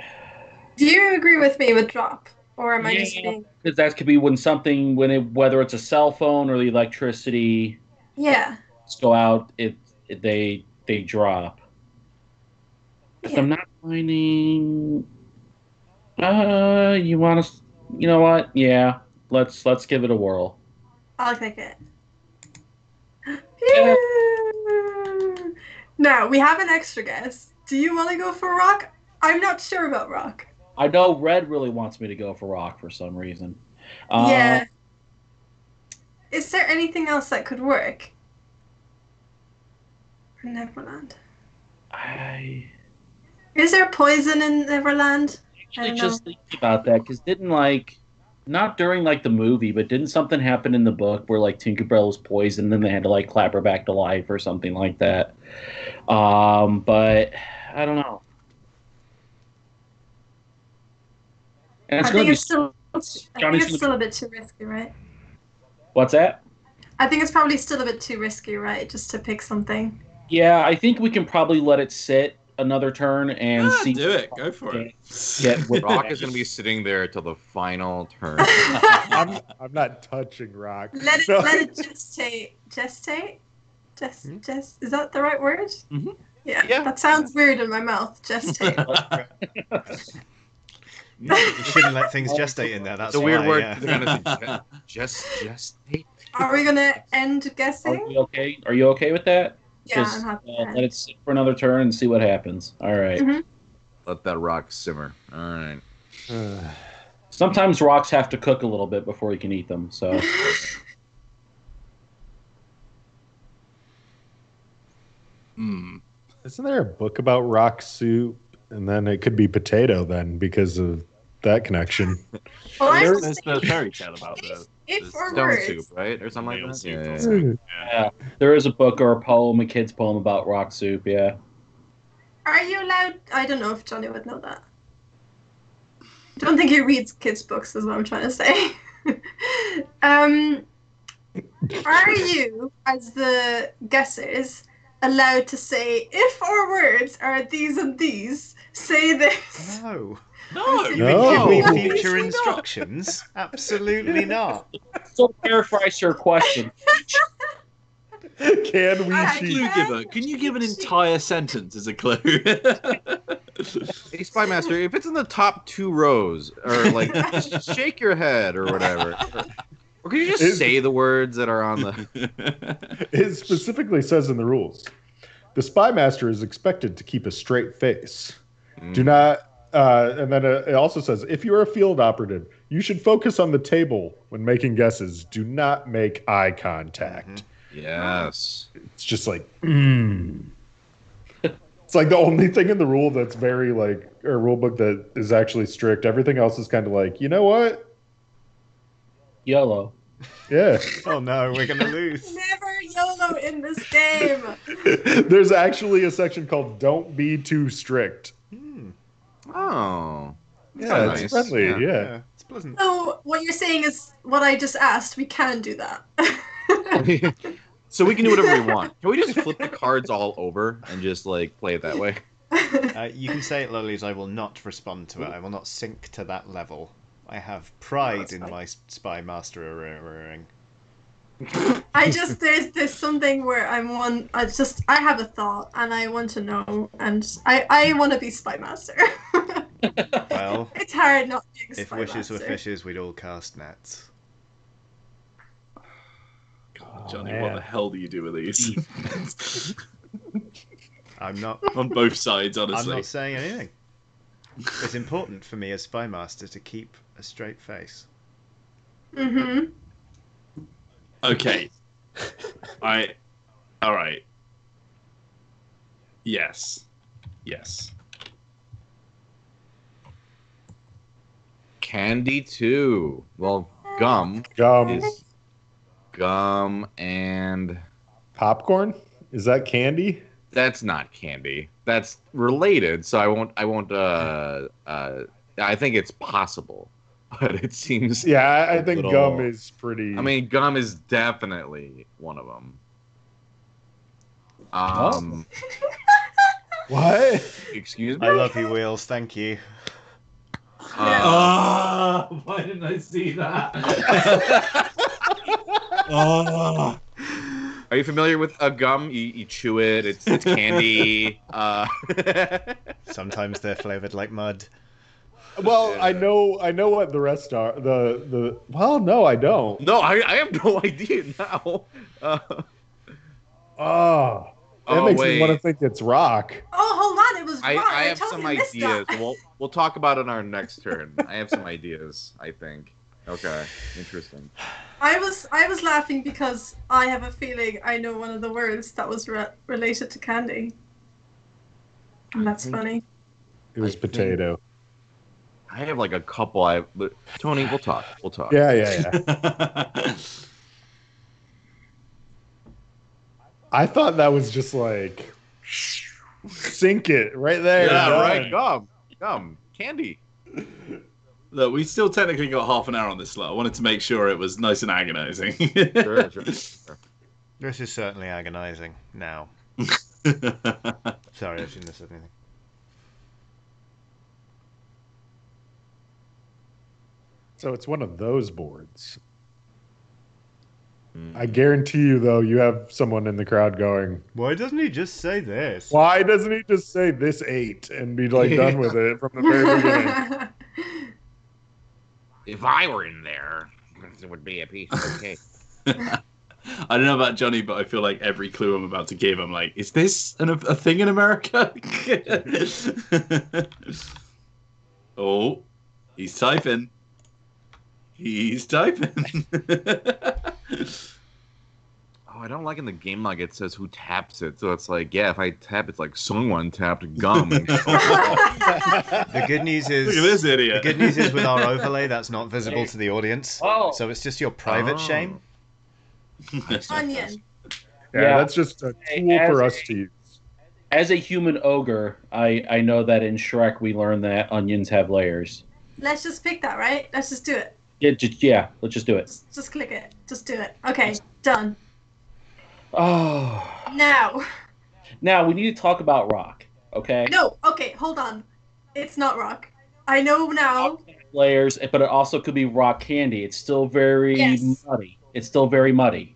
Do you agree with me with drop? Or am I just being... Because that could be when something, whether it's a cell phone or the electricity... Yeah. Go out if they drop. Yeah. I'm not finding. You want to? You know what? Yeah. Let's give it a whirl. I'll take it. Yeah. Now we have an extra guess. Do you want to go for rock? I'm not sure about rock. I know Red really wants me to go for rock for some reason. Yeah. Is there anything else that could work? Neverland. Is there poison in Neverland? Actually, just thinking about that, because didn't not during the movie, but didn't something happen in the book where Tinkerbell was poisoned, and then they had to clap her back to life or something like that? But I don't know. And I think it's still a bit too risky, right? What's that? I think it's probably still a bit too risky, right? Just to pick something. Yeah, I think we can probably let it sit another turn and see. Do it. Go for it. Rock is going to be sitting there till the final turn. I'm not touching Rock. Let it gestate. Gestate? Is that the right word? Mm-hmm. Yeah. That sounds weird in my mouth. Gestate. No, you shouldn't let things gestate in there. That's a weird word. Yeah. Gestate. Are we gonna end guessing? Are you okay with that? Yeah, I'm happy. Let it sit for another turn and see what happens. All right. Mm-hmm. Let that rock simmer. All right. Sometimes rocks have to cook a little bit before you can eat them. So. Isn't there a book about rock soup? And then it could be potato then because of that connection. Well, there's the fairy tale about that. Stone soup, right? Or something like that. Yeah. There is a book or a poem, a kid's poem about rock soup, yeah. Are you allowed? I don't know if Johnny would know that. I don't think he reads kids' books is what I'm trying to say. Are you, as the guessers, allowed to say, if our words are these and these, say this? No. You would give me future instructions? Absolutely not. So paraphrase your question. Can we clue giver? Can you give an entire sentence as a clue? Hey, Spy Master, if it's in the top two rows, or shake your head or whatever. Or can you just say the words that are on the... It specifically says in the rules, the Spy Master is expected to keep a straight face. Do not... and then it also says, if you're a field operative, you should focus on the table when making guesses. Do not make eye contact. Mm-hmm. Yes. It's just It's the only thing in the rule that's very, or rule book that is actually strict. Everything else is kind of you know what? YOLO. Yeah. Oh no, we're gonna lose. Never YOLO in this game. There's actually a section called "Don't be too strict." Oh. Yeah, it's nice. Friendly. Yeah, it's pleasant. So what you're saying is what I just asked. We can do that. So we can do whatever we want. Can we just flip the cards all over and just play it that way? You can say it, Lollies. I will not respond to it. I will not sink to that level. I have pride in my Spy Master. I just there's something where I have a thought and I want to know and I want to be Spy Master. Well, it's hard not being Spy Master. If wishes were fishes, we'd all cast nets. God, Johnny, what the hell do you do with these? I'm not on both sides. Honestly, I'm not saying anything. It's important for me as Spy Master to keep a straight face. Mm-hmm. Okay. All right. Yes. Candy too. Well, gum. Is gum and... popcorn? Is that candy? That's not candy. That's related, so I won't. I think it's possible, but it seems. Yeah, I think gum is pretty. I mean, gum is definitely one of them. What? Excuse me. I love you, Wheels. Thank you. Why didn't I see that? Are you familiar with a gum? You chew it. It's candy. Sometimes they're flavored like mud. Well, yeah. I know what the rest are. Well, no, I don't. No, I have no idea now. That makes me want to think it's rock. Oh, hold on, it was rock. I have some ideas. We'll talk about it on our next turn. I have some ideas, I think. Okay, interesting. I was laughing because I have a feeling I know one of the words that was related to candy. That's funny. It was potato. I have like a couple. Tony, we'll talk. We'll talk. Yeah. I thought that was just like sink it right there. Yeah, done. Right. Gum, candy. Look, we still technically got half an hour on this slot. I wanted to make sure it was nice and agonizing. Sure. This is certainly agonizing now. Sorry, I shouldn't have said anything. So it's one of those boards. I guarantee you, though, you have someone in the crowd going, why doesn't he just say this? Why doesn't he just say this 8 and be like done with it from the very beginning? If I were in there, it would be a piece of cake. I don't know about Johnny, but I feel like every clue I'm about to give, I'm like, is this a thing in America? Oh, he's typing. He's typing. Oh, I don't like in the game log it says who taps it. So it's like, yeah, if I tap, it's like someone tapped gum. The good news is, look at this idiot. The good news is with our overlay, that's not visible to the audience. Oh. So it's just your private shame. Onion. Yeah, that's just a tool for us to use. As a human ogre, I know that in Shrek we learned that onions have layers. Let's just pick that, right? Let's just do it. Yeah, let's just do it. Just click it. Just do it. Okay, done. Oh. Now we need to talk about rock, okay? No, okay, hold on. It's not rock. I know now. Layers, but it also could be rock candy. It's still very muddy. It's still very muddy.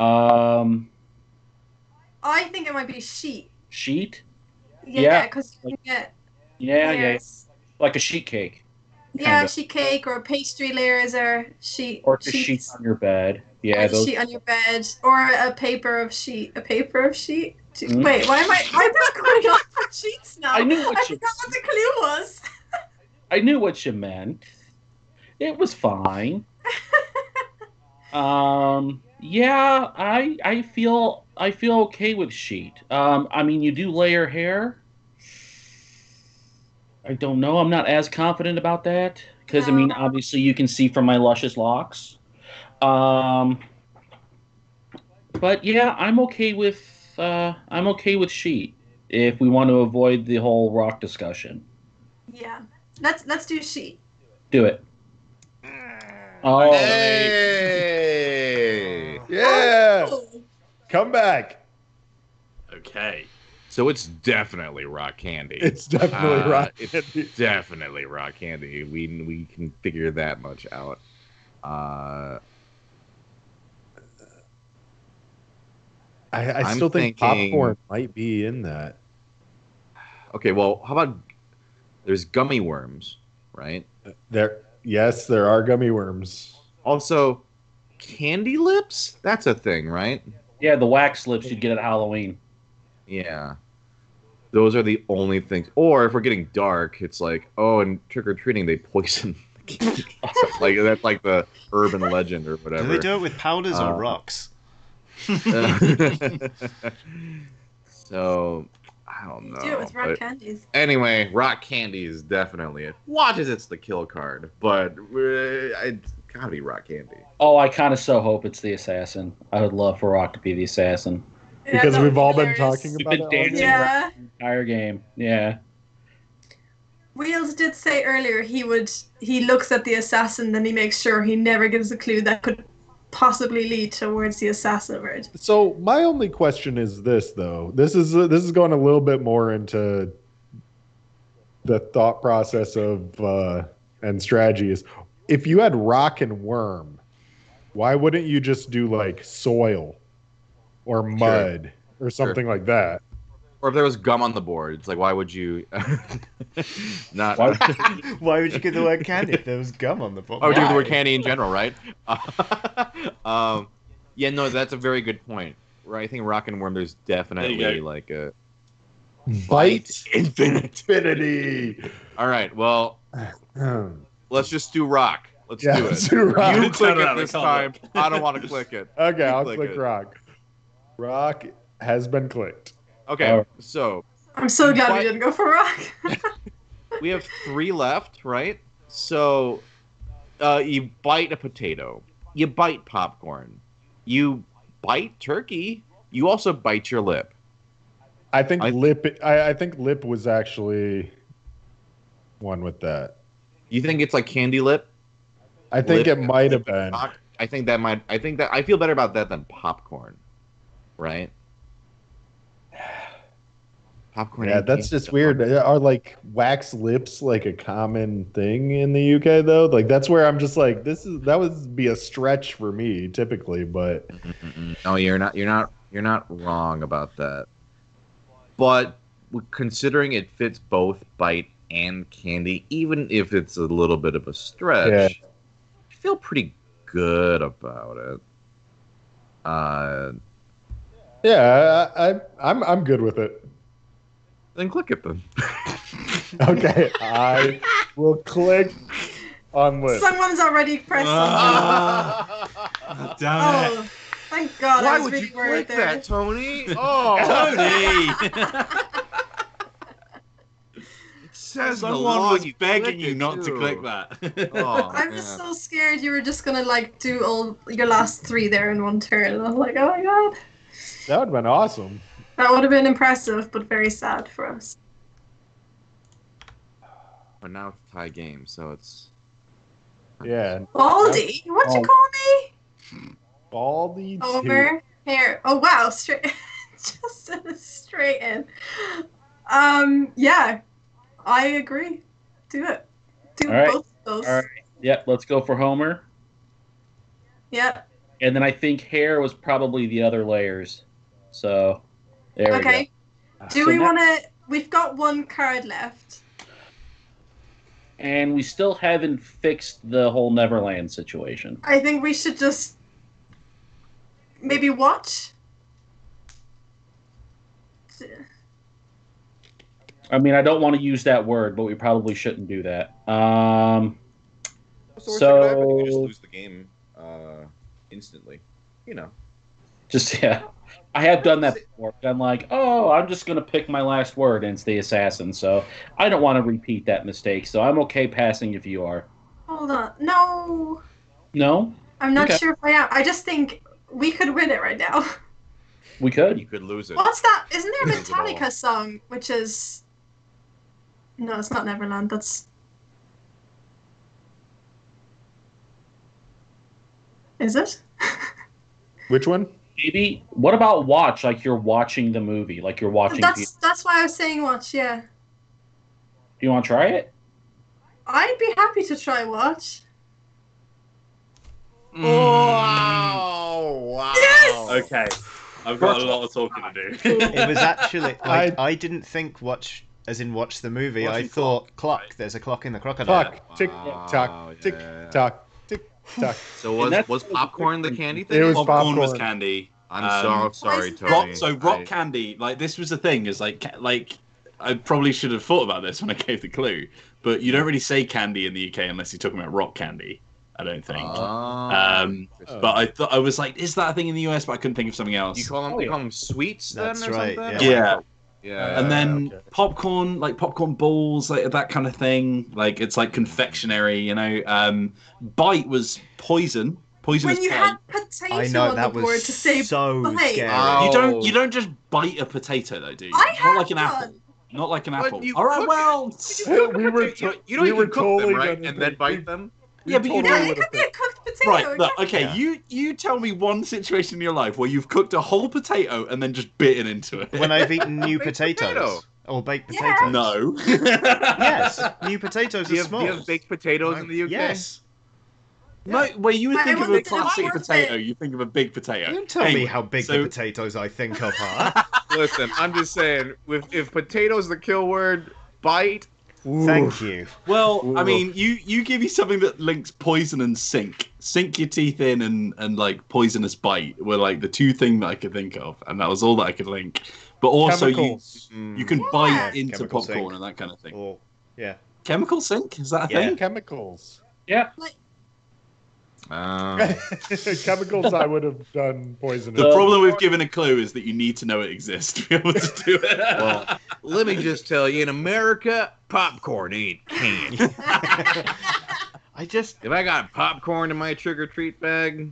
I think it might be sheet. Sheet? Yeah, because you can get layers. Like a sheet cake. Yeah, sheet cake or pastry layers or sheet. Or the sheets on your bed. Yeah, those... sheet on your bed or a paper of sheet. A paper of sheet? Wait, why am I going on for sheets now? I forgot what the clue was. I knew what you meant. It was fine. Yeah, I feel okay with sheet. I mean, you do layer hair. I don't know. I'm not as confident about that because I mean, obviously, you can see from my luscious locks. But yeah, I'm okay with sheet if we want to avoid the whole rock discussion. Yeah, let's do sheet. Do it. Oh. Hey! Yeah! Oh. Come back. Okay. So it's definitely rock candy. It's definitely rock candy. It's definitely rock candy. We can figure that much out. I still think popcorn might be in that. Okay, well, how about there's gummy worms, right? Yes, there are gummy worms. Also, candy lips? That's a thing, right? Yeah, the wax lips you'd get at Halloween. Yeah. Those are the only things. Or if we're getting dark, it's like, oh, in trick-or-treating, they poison the candy. Like, that's like the urban legend or whatever. Do they do it with powders or rocks? So... I don't know. Do it with rock candies. Anyway, rock candy is definitely it. Watch as it's the kill card, but it's gotta be rock candy. Oh, I kind of so hope it's the assassin. I would love for Rock to be the assassin. Yeah, because we've all been talking about it. We've been dancing around the entire game. Yeah. Wheels did say earlier he looks at the assassin, then he makes sure he never gives a clue that could possibly lead towards the assassin word. So my only question is this, though. This is going a little bit more into the thought process of and strategy is, if you had rock and worm, why wouldn't you just do like soil or mud or something like that? Or if there was gum on the board, it's like, why would you not? Why would you give the word candy if there was gum on the board? Why would you give the word candy in general, right? Yeah, no, that's a very good point. Right, I think rock and worm, there's definitely like a bite infinity. All right, well, let's just do rock. Let's do rock. You click it this time. I don't want to click it. Okay, I'll click rock. Rock has been clicked. Okay, so I'm so glad we didn't go for rock. We have 3 left, right? So you bite a potato. You bite popcorn. You bite turkey. You also bite your lip. I think lip was actually one with that. You think it's like candy lip? I think lip, it might have been. I feel better about that than popcorn, right? Popcorn. Yeah, that's just weird. Are like wax lips like a common thing in the UK though? Like that's where I'm just like that would be a stretch for me typically, but no, you're not wrong about that. But considering it fits both bite and candy, even if it's a little bit of a stretch, yeah. I feel pretty good about it. Yeah, I'm good with it. Then click it then. Okay, I will click on list. Someone's already pressed something. Damn it. Oh, thank God. Why would you click that, Tony? Oh, Tony. It says someone was begging you not to click that. Oh, I'm just so scared you were just going to like do all your last 3 there in one turn. I was like, oh my God. That would have been awesome. That would have been impressive, but very sad for us. But now it's a tie game, so it's... Yeah. Baldy? What'd you call me? Baldy over here. Oh, wow. Straight... Just straight in. Yeah. I agree. Do it. Do both of those. All right. Yep, let's go for Homer. Yep. And then I think hair was probably the other layers. So... There okay. We go. Do so we want to... We've got 1 card left. And we still haven't fixed the whole Neverland situation. I think we should just... Maybe watch? I mean, I don't want to use that word, but we probably shouldn't do that. So... You just lose the game instantly. You know. Just, yeah. I have done that before. I'm like, oh, I'm just going to pick my last word, and it's the assassin. So I don't want to repeat that mistake. So I'm okay passing if you are. Hold on. No. No? I'm not sure if I am. I just think we could win it right now. We could. You could lose it. What's that? Isn't there a Metallica song, which is... No, it's not Neverland. That's... Is it? Which one? Maybe. What about watch? Like you're watching the movie, like you're watching. That's why I was saying watch. Yeah. Do you want to try it? I'd be happy to try watch. Mm. Oh wow! Yes! Okay, I've got a lot of talking to do. It was actually like, I didn't think watch as in watch the movie. I thought clock. Right. There's a clock in the crocodile. Clock. Tick tock. Yeah. Tick tock. Tuck. So was popcorn the candy thing? It was popcorn was candy. I'm so sorry, Tony. Rock candy, like this was the thing. Is like I probably should have thought about this when I gave the clue, but you don't really say candy in the UK unless you're talking about rock candy. I don't think. But I thought I was like, is that a thing in the US? But I couldn't think of something else. You call them, you call them sweets. That's then, or right. Something? Yeah. Yeah. And then popcorn, like popcorn balls, like that kind of thing. Like it's like confectionery, you know. Bite was poison. Poisonous bite. When you had potato on the board to say bite. Scary. Oh. You don't just bite a potato though, do you? Not like an apple. Not like an apple. All right, well, you don't even cook them, right? And then bite them. Yeah, but you know, it could be a cooked potato. Right, look, okay, you tell me one situation in your life where you've cooked a whole potato and then just bitten into it. When I've eaten new potatoes. Or baked potatoes. Yeah. No. Yes, new potatoes are small. Do you have baked potatoes in the UK? Yes. No, where you would think of a classic potato, you think of a big potato. Don't tell me how big the potatoes I think of are. Listen, I'm just saying, if potato's the kill word, bite... Ooh. Thank you. Well, ooh. I mean, you give me something that links poison and sink. Sink your teeth in and like poisonous bite were like the 2 things that I could think of, and that was all that I could link. But also you can bite into chemical popcorn sink. And that kind of thing. Or, yeah. Chemical sink? Is that a thing? Chemicals. Yeah. Like, Chemicals, I would have done poison. The problem with giving a clue is that you need to know it exists to be able to do it. Well, let me just tell you, in America, popcorn ain't canned. If I got popcorn in my trick-or-treat bag...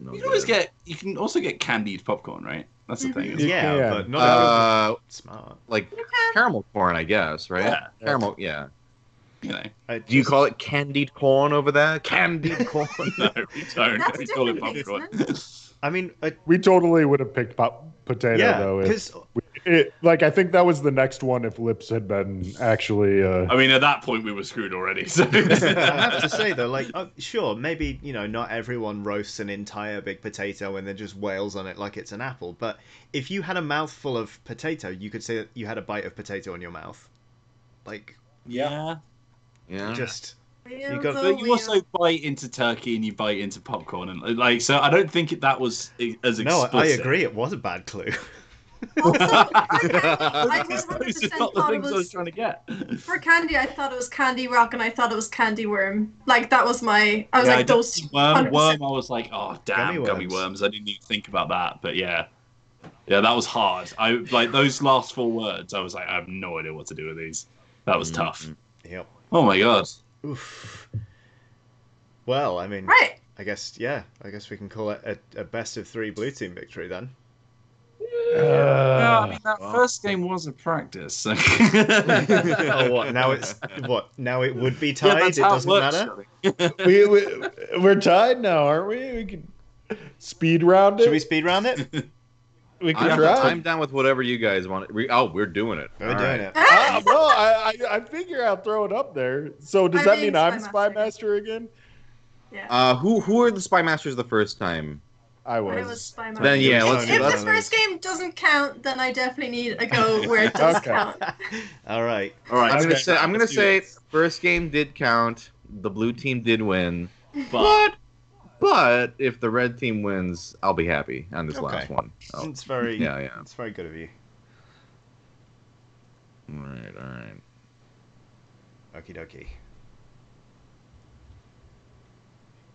You can also get candied popcorn, right? That's the thing. Yeah, but not smart. Like caramel corn, I guess, right? Yeah. Caramel, yeah. You know. Do you call it candied corn over there? Candied corn? No, we don't. We call it popcorn. I mean, we totally would have picked potato, though. I think that was the next one if Lips had been actually... I mean, at that point, we were screwed already. So. I have to say, though, sure, maybe, not everyone roasts an entire big potato and then just wails on it like it's an apple. But if you had a mouthful of potato, you could say that you had a bite of potato in your mouth. Yeah. You also bite into turkey and you bite into popcorn and so I don't think that was as explicit. No, I agree. It was a bad clue. Also, I 100% thought it was trying to get. For candy, I thought it was candy rock and I thought it was candy worm. That was my. I was those worm. I was like, oh damn, gummy worms. I didn't even think about that, but yeah. Yeah, that was hard. I those last four words. I was like, I have no idea what to do with these. That was tough. Yep. Oh my god. Oof. Well, I mean, right. I guess we can call it a best of three blue team victory then. Yeah. First game was a practice. So. Now it's what? Now it would be tied. It doesn't matter. We're tied now, aren't we? We can speed round it. Should we speed round it? We can try. I'm down with whatever you guys want. We're doing it. We're doing it. Well, I figure I'll throw it up there. So does that mean I'm Spy Master again? Yeah. Who are the Spy Masters the first time? I was Spy Master. Then if this first game doesn't count, then I definitely need a go where it does count. All right. I'm gonna say first game did count. The blue team did win. But if the red team wins, I'll be happy on this last one. Oh. It's very good of you. All right. Okie dokie.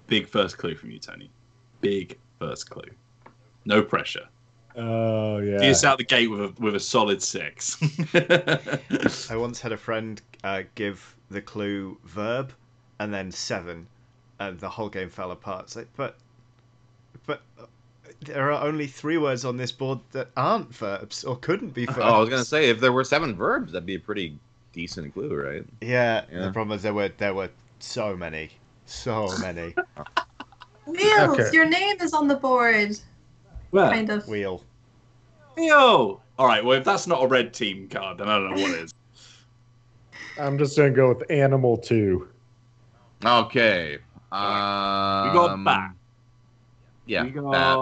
Big first clue from you, Tony. Big first clue. No pressure. Oh, yeah. He's out the gate with a solid 6. I once had a friend give the clue verb and then 7. And the whole game fell apart. It's like, but there are only 3 words on this board that aren't verbs or couldn't be verbs. Oh, I was gonna say if there were 7 verbs, that'd be a pretty decent clue, right? Yeah. The problem is there were so many. Wheels, your name is on the board. Where? Kind of. Wheel. All right. Well, if that's not a red team card, then I don't know what is. I'm just gonna go with animal 2. Okay. We got bat. Yeah, we got bat.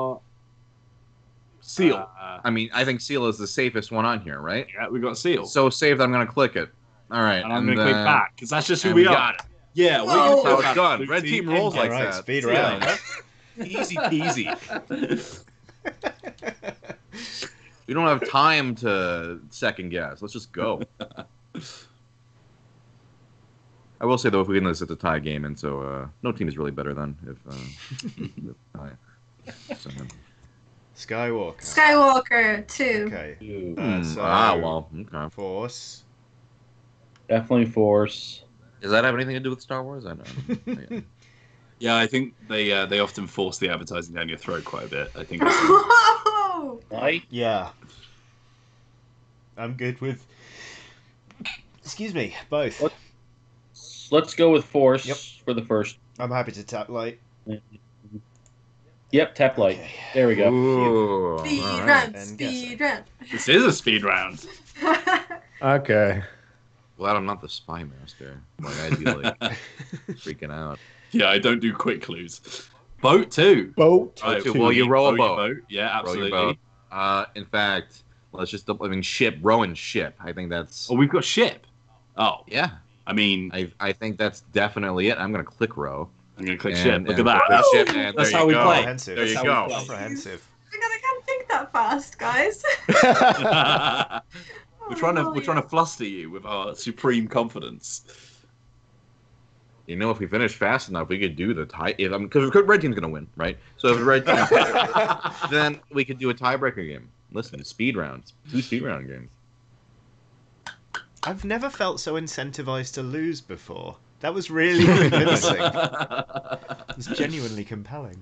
Seal. I think seal is the safest one on here, right? Yeah, we got seal. So saved, I'm going to click it. All right. And I'm going to click bat, because that's just who we are. Yeah, we're going to done. Red team rolls like that. Speed round. Easy peasy. We don't have time to second guess. Let's just go. I will say, though, if we win this, it's a tie game, and so no team is really better than Skywalker. Skywalker, 2. Okay. Okay. Force. Definitely Force. Does that have anything to do with Star Wars? I don't know. Yeah, I think they often force the advertising down your throat quite a bit. I think. Right? Yeah. I'm good with... Excuse me, both. What? Let's go with Force for the first. I'm happy to tap light. Yep, tap light. Okay. There we go. Ooh, speed round. This is a speed round. Okay. Glad I'm not the Spy Master. I'd be freaking out. Yeah, I don't do quick clues. Boat 2. Boat 2. Right, well, you row a boat. Yeah, absolutely. Boat. In fact, let's just double. Ship. Rowing ship. I think that's. Oh, we've got ship. Oh. Yeah. I think that's definitely it. I'm going to click row. I'm going to click ship. Look at that. Ship, that's how we play. There you go. Comprehensive. I can't think that fast, guys. We're trying to fluster you with our supreme confidence. you know, if we finish fast enough, we could do the tie. Because red team's going to win, right? So if the red team's then we could do a tiebreaker game. Listen, it's speed rounds. 2 speed round games. I've never felt so incentivized to lose before. That was really convincing. It was genuinely compelling.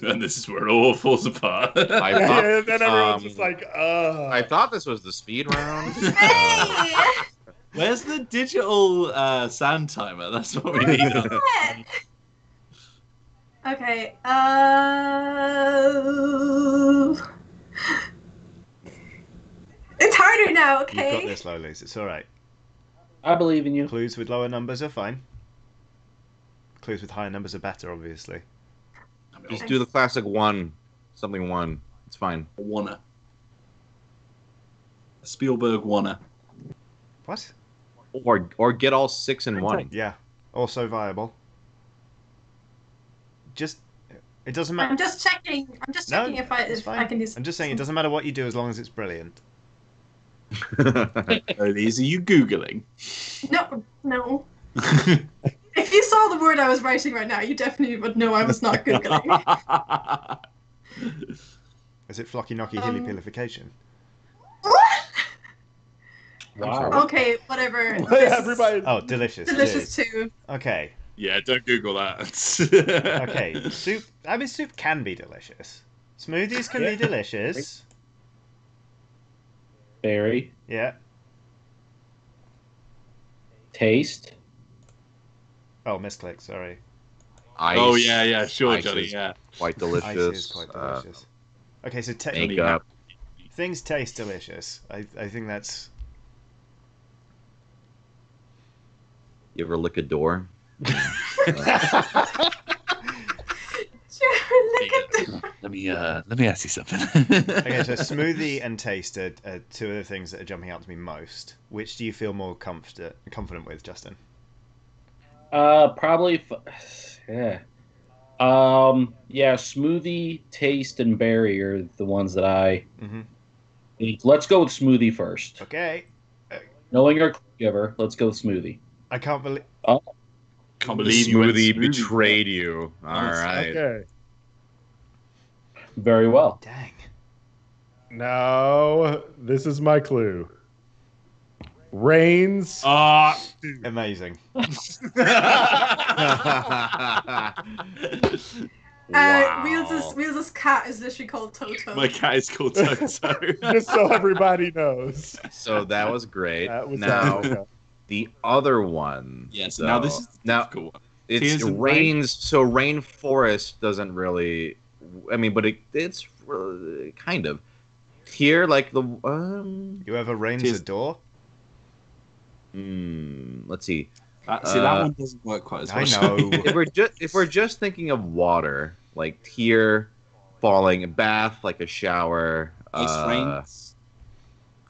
And this is where it all falls apart. I thought, and then everyone's just like, ugh. I thought this was the speed round. Where's the digital sound timer? That's what we need. Okay. It's harder now, okay? You've got this, Lowlies. It's all right. I believe in you. Clues with lower numbers are fine. Clues with higher numbers are better, obviously. Just do the classic one. Something one. It's fine. A wanna. A Spielberg wanna. What? Or get all 6 in one. Yeah. Also viable. Just, it doesn't matter. I'm just checking. I'm just checking if I can do something. I'm just saying it doesn't matter what you do as long as it's brilliant. Lise, are you Googling? No. No. If you saw the word I was writing right now, you definitely would know I was not Googling. Is it flocky knocky hilly pilification? What? Wow. Okay, whatever. Everybody... Oh, delicious. Delicious too. Okay. Yeah, don't Google that. Okay. Soup. I mean, soup can be delicious. Smoothies can be delicious. Berry. Yeah. Taste. Oh, misclick, sorry. Ice. Oh, yeah, yeah, sure, Johnny, yeah. Quite delicious. Ice is quite delicious. Okay, so technically, things taste delicious. I think that's... You ever lick a door? Let me ask you something. Okay, so smoothie and taste are 2 of the things that are jumping out to me most. Which do you feel more confident with, Justin? Probably, smoothie, taste, and berry are the ones that I think. Let's go with smoothie first. Okay. Knowing our clue giver, let's go with smoothie. I can't believe... Oh. Can't believe smoothie betrayed you. All right. Okay. Very well. Dang. Now, this is my clue. Rains. Amazing. Wow. Wheels' cat is literally called Toto. My cat is called Toto. Just so everybody knows. So that was great. That was the other one. Yes. So, now this is the cool one. It rains. So rainforest doesn't really. I mean, but it's really, kind of here. Like the. You ever rains a door? Let's see. That one doesn't work quite as much. I know. if we're just thinking of water, like tear, falling, a bath, like a shower, ice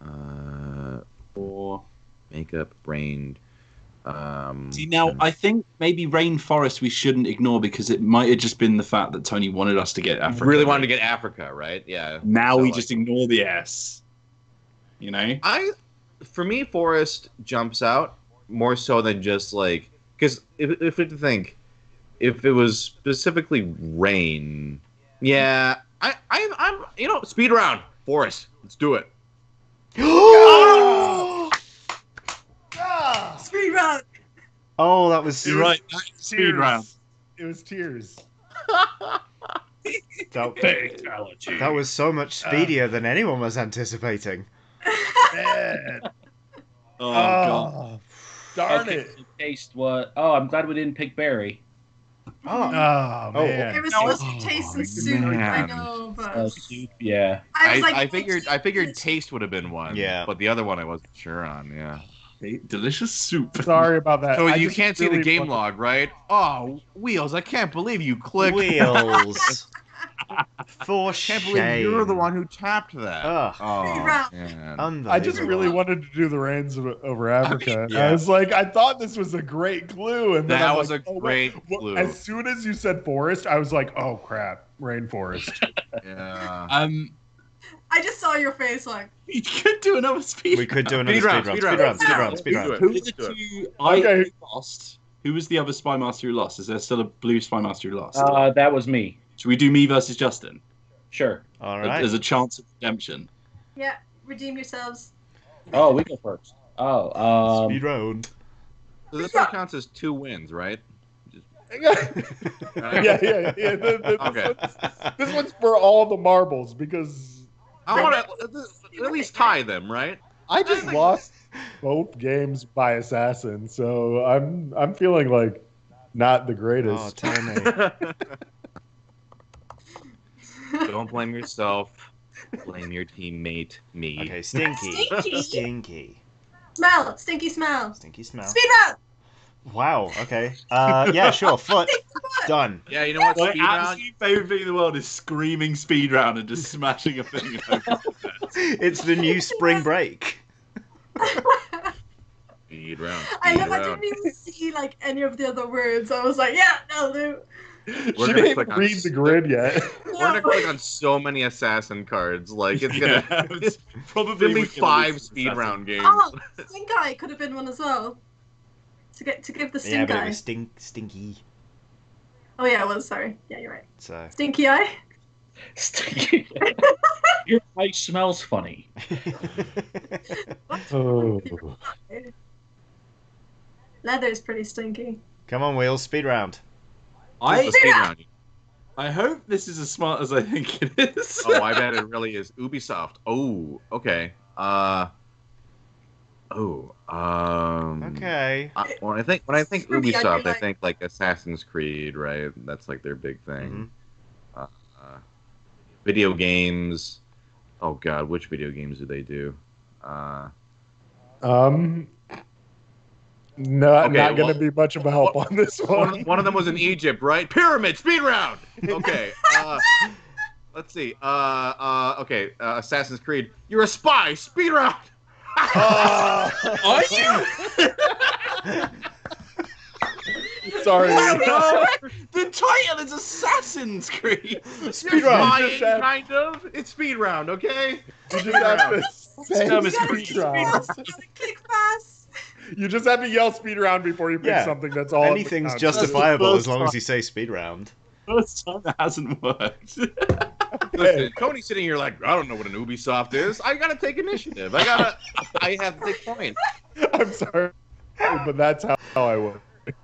rains, or makeup, rain. See now, I think maybe rainforest we shouldn't ignore because it might have just been the fact that Tony wanted us to get Africa. Really wanted to get Africa, right? Yeah. Now we just ignore the S. You know. For me, forest jumps out more so than just like because if we think if it was specifically rain, yeah, I'm you know speed round forest. Let's do it. Speed round. Oh, that was you're right. Speed round. It was tears. That was so much speedier than anyone was anticipating. Oh god! Darn it! Taste what? Oh, I'm glad we didn't pick berry. Oh man! It was supposed to be taste and soup. I know, but soup, yeah. I figured taste would have been one. Yeah, but the other one I wasn't sure on. Yeah. Delicious soup. Sorry about that. So you can't see the game log, right? Oh, Wheels! I can't believe you clicked. Wheels. For shame. I can't believe you're the one who tapped that. Oh, I just really wanted to do the Rains over Africa. I was like, I thought this was a great clue. And then that was like, a great clue. As soon as you said forest, I was like, oh, crap, rainforest. Yeah. I just saw your face like... We could do another speed round. We could do another speed round. Who lost? Who was the other Spy Master who lost? Is there still a blue Spy Master who lost? That was me. Should we do me versus Justin? Sure. All right. There's a chance of redemption. Yeah, redeem yourselves. Oh, we go first. Oh, speed round. So this one counts as 2 wins, right? Yeah. This one's for all the marbles because I want to at least tie them, right? I just lost both games by assassin, so I'm feeling like not the greatest. Oh, Tiny. Don't blame yourself. Blame your teammate, me. Okay, stinky. Smell, stinky smell. Stinky smell. Speed round. Wow. Okay. Yeah. Sure. Foot. Done. Yeah. You know what? Speed round. My favorite thing in the world is screaming speed round and just smashing a thing. It's the new spring break. Speed round. I didn't even see like any of the other words. I was like, yeah, no, dude. She didn't read the grid yet. We're gonna click on so many assassin cards. Like it's gonna it's probably 5 speed round games. Oh, stink eye could have been one as well. To give the stink eye. Yeah, stinky. Oh yeah, well sorry. Yeah, you're right. So. Stinky eye. Stinky. Your eye smells funny. Oh. Leather's pretty stinky. Come on, Wheels, speed round. I hope this is as smart as I think it is. Oh, I bet it really is. Ubisoft. Oh, okay. Okay. When I think Ubisoft, I think like Assassin's Creed, right? That's like their big thing. Mm-hmm. Video games. Oh God, which video games do they do? No, okay, not going to be much of a help on this one. One of them was in Egypt, right? Pyramid, speed round! Okay. Let's see. Okay, Assassin's Creed. You're a spy, speed round! Are you? Sorry. No. The title is Assassin's Creed. Speed round. Spying, kind of. It's speed round, okay? You just have to say speed round. Kick fast. You just have to yell speed round before you pick something. That's all. Anything's justifiable as long as you say speed round. First time that hasn't worked. Listen, Tony's sitting here like, I don't know what an Ubisoft is. I gotta take initiative. I have the point. I'm sorry, but that's how I work.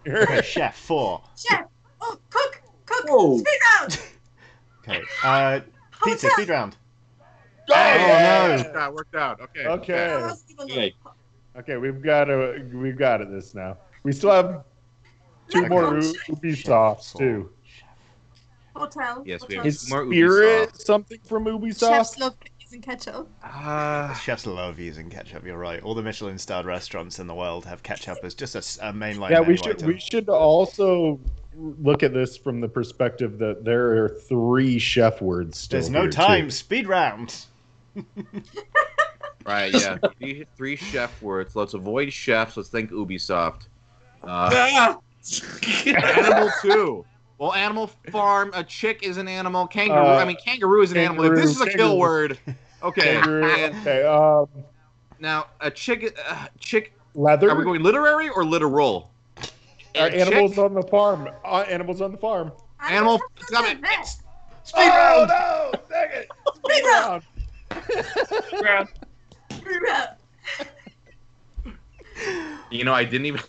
Okay, chef 4. Chef, oh, cook, whoa. Speed round. Okay, pizza, speed round. Oh, no, that worked out. Okay. Okay, we've got this now. We still have 2 more Ubisofts too. Hotel. Yes, we have more Ubisoft. Spirit something from Ubisoft. Chefs love peas and ketchup. Chefs love peas and ketchup. You're right. All the Michelin-starred restaurants in the world have ketchup as just a mainline. Yeah, we should also look at this from the perspective that there are 3 chef words still. There's no time. Too. Speed round. Right, yeah. 3 chef words. Let's avoid chefs. Let's think Ubisoft. Animal 2. Well, animal farm. A chick is an animal. Kangaroo. Kangaroo is an animal. If this is a kill word. Okay. Now, a chick. Leather. Are we going literary or literal? Are animals on the farm? Animals on the farm. Animal. Speed round. Oh no! Dang it. Speed round. You know, I didn't even.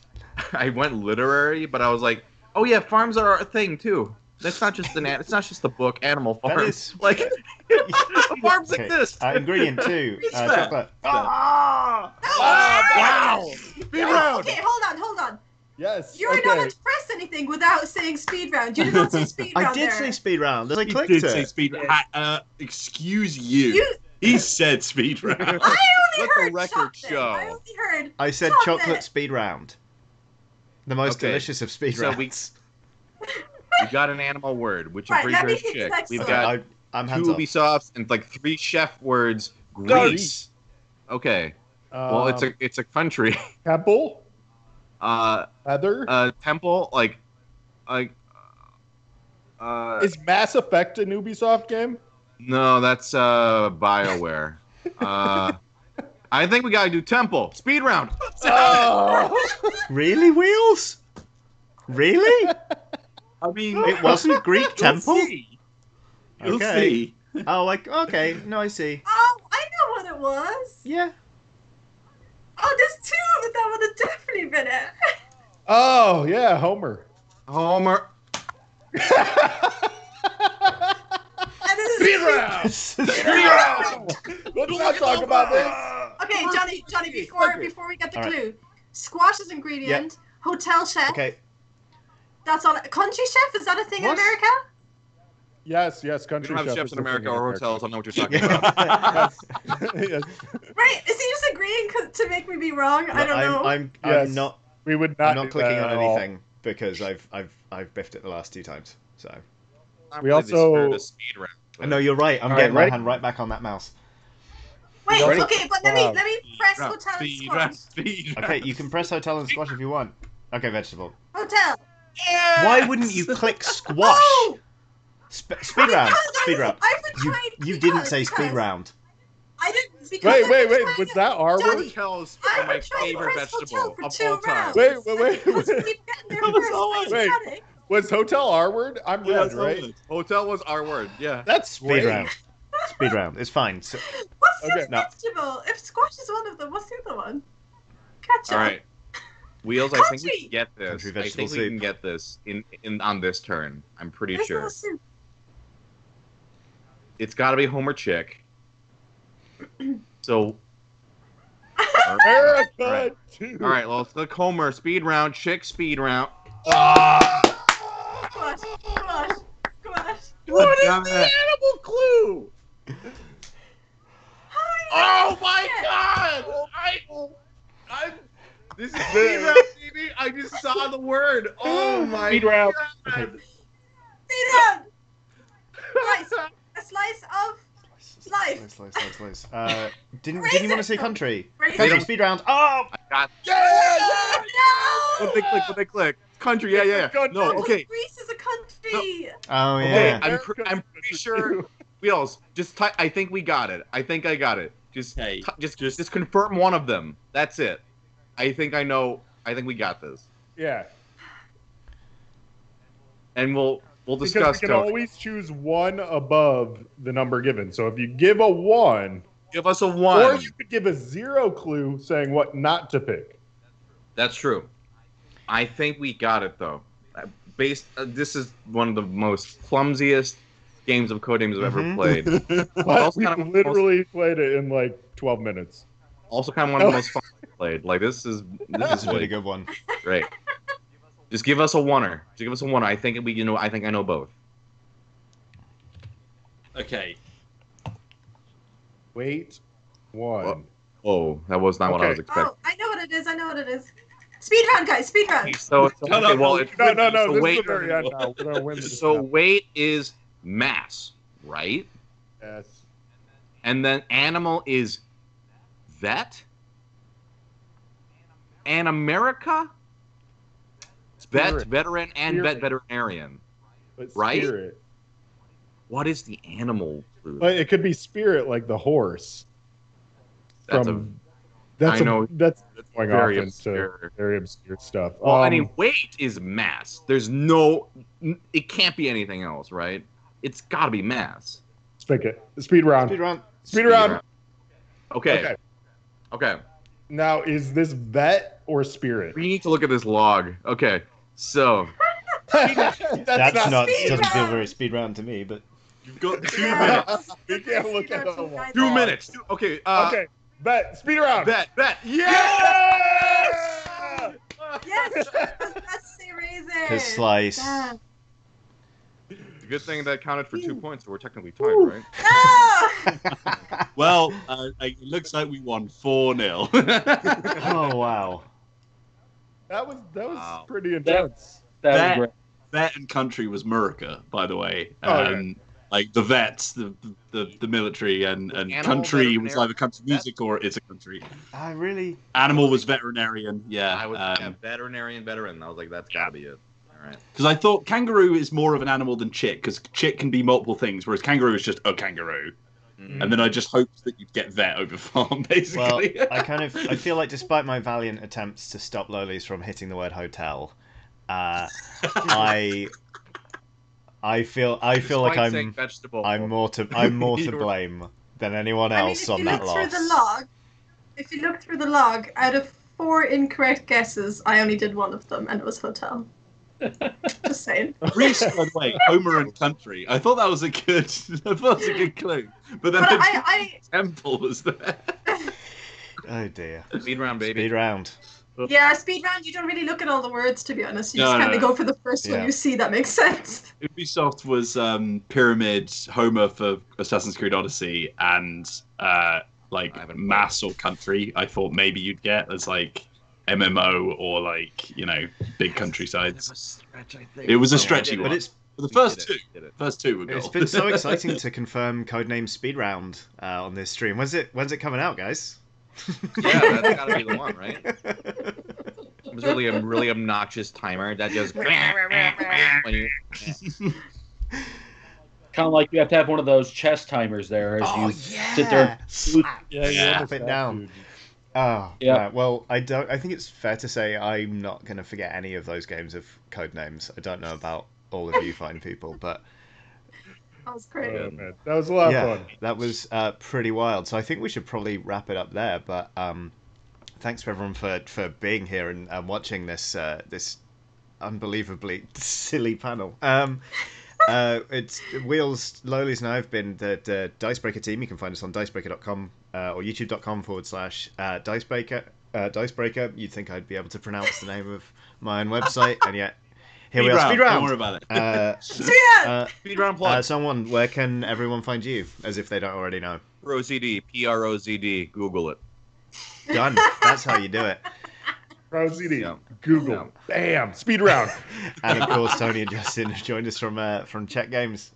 I went literary, but I was like, "Oh yeah, farms are a thing too. That's not just an. It's not just the book. Animal farms. Like farms exist. Ingredient 2. Chocolate. Wow! Speed round. Okay, hold on. Yes. You were not allowed to press anything without saying speed round. You did not say speed round. I did say speed round. I clicked it. Say speed round. Excuse you. He said speed round. I only heard I said chocolate speed round. The most delicious of speed rounds. We got an animal word, which I'm pretty sure is chick. We've got 2 Ubisofts and like 3 chef words. Greece. Okay. Well, it's a country. Temple. Feather. Temple. Like. Is Mass Effect an Ubisoft game? No, that's BioWare. I think we gotta do Temple. Speed round. Oh. Really, Wheels? Really? I mean, it wasn't Greek Temple? You'll see. Oh, like, okay. No, I see. Oh, I know what it was. Yeah. Oh, there's two, but that would have definitely been it. Oh, yeah, Homer. Homer. Speed round! Let's not talk about this. Okay, Johnny, before we get the clue, squash is ingredient, hotel chef. Okay. That's all. Country chef? Is that a thing in America? Yes, country chef. We don't have chefs in America or hotels. I know what you're talking about. Yes. Right? Is he just agreeing to make me be wrong? No, I don't know. I'm not. We would not. I'm not clicking on anything because I've biffed it the last two times. So. We also. No, you're right. I'm getting my hand right back on that mouse. Wait, okay, but let me press hotel and squash. Okay, you can press hotel and squash if you want. Okay, vegetable. Hotel. Yes. Why wouldn't you click squash? Oh. Speed round. You didn't say speed round. I didn't. Wait. Was that our word? Hotels are my favorite vegetable of all time. Wait. Was hotel our word? I'm red, right? Hotel was our word. Yeah. That's speed round. Speed round. It's fine. So, what's the vegetable? If squash is one of them, what's the other one? Ketchup. All right. Wheels, country. I think we can get this. I think we can get this on this turn. I'm pretty sure. It's got to be Homer Chick. So. America. All right, well, let's click Homer. Speed round. Chick speed round. Oh! Gosh. What is the animal clue? Oh my God! I'm. This is speed round, baby. I just saw the word. Oh my speed God. Speed round. Speed round. A slice of life. Slice. Didn't you want to say country? Speed round. Oh! I got it. Yeah! No! What they click. Country. Yeah. No. Okay. Greece is a country. No. Oh yeah. Okay. I'm pretty sure. Wheels. Just. I think we got it. I think I got it. Just confirm one of them. That's it. I think I know. I think we got this. Yeah. And we'll discuss. Because we can always choose one above the number given. So if you give a 1, give us a 1. Or you could give a 0 clue saying what not to pick. That's true. I think we got it though. This is one of the most clumsiest games of Codenames I've ever played. We played it in like 12 minutes. Also, kind of one of the most fun I've played. Like this is a really good one. Great. Just give us a 1-er. Just give us a 1-er. I think we, I think I know both. Okay. Wait. 1. Oh, that was not what I was expecting. Oh, I know what it is. Speed round, guys. Speed round. No. So weight is mass, right? Yes. And then animal is. Vet? And America? Vet, veteran, and vet veterinarian. But right? Spirit. What is the animal food? It could be spirit, like the horse. That's going off into very obscure stuff. Well, weight is mass. There's no... It can't be anything else, right? It's got to be mass. Let's pick it. Speed round. Okay. Now, is this vet or spirit? We need to look at this log. Okay, so that's not doesn't feel very speed round to me, but you've got 2 minutes. You can't look at the log. 2 minutes. Okay. Bet. Speed round. Bet. Yes. Yes. That's the reason. His slice. Yeah. Good thing that counted for 2 points, so we're technically tied, right? Oh! Well, it looks like we won 4-0. Oh wow, that was pretty intense. That was vet and country was Murica, by the way. Like the vets, the military, and country was either country music or it's a country. I really animal was veterinarian. Yeah, I was veterinarian. I was like, that's gotta be it. Right. Because I thought kangaroo is more of an animal than chick, because chick can be multiple things, whereas kangaroo is just a kangaroo. Mm. And then I just hoped that you'd get vet over farm, basically. Well, I feel like despite my valiant attempts to stop lowlies from hitting the word hotel, I feel like I'm more to blame than anyone else on that loss. If you look through the log, out of 4 incorrect guesses, I only did one of them, and it was hotel. Just saying. Reese, by the way, Homer and country. I thought that was a good clue. But then Temple was there. Oh dear. Speed round, baby. Speed round. Yeah, speed round. You don't really look at all the words, to be honest. You just kind of go for the first one you see that makes sense. Ubisoft was Pyramid, Homer for Assassin's Creed Odyssey, and mass or country. I thought maybe you'd get as like MMO or like big countrysides. It was a stretchy one. But it's for the first two were gold. It's been so exciting to confirm Codenames speed round on this stream. When's it coming out, guys? Yeah, that's gotta be the one, right? It was really a really obnoxious timer that just kind of like you have to have one of those chess timers there as sit there and slap it down. Oh, yeah. Right. Well, I think it's fair to say I'm not going to forget any of those games of Codenames. I don't know about all of you fine people, but that was great. Yeah, man. That was a lot of fun. That was pretty wild. So I think we should probably wrap it up there. But thanks for everyone for being here and watching this this unbelievably silly panel. It's Wheels, Lowlies, and I have been the Dicebreaker team. You can find us on dicebreaker.com or youtube.com/Dicebreaker. Dicebreaker, you'd think I'd be able to pronounce the name of my own website, and yet here we are. Speed round! Don't worry about it. Speed round plug. Someone, where can everyone find you, as if they don't already know? ProZD, P-R-O-Z-D, Google it. Done. That's how you do it. ProZD, Google, bam, speed round. And of course, Tony and Justin have joined us from Czech Games.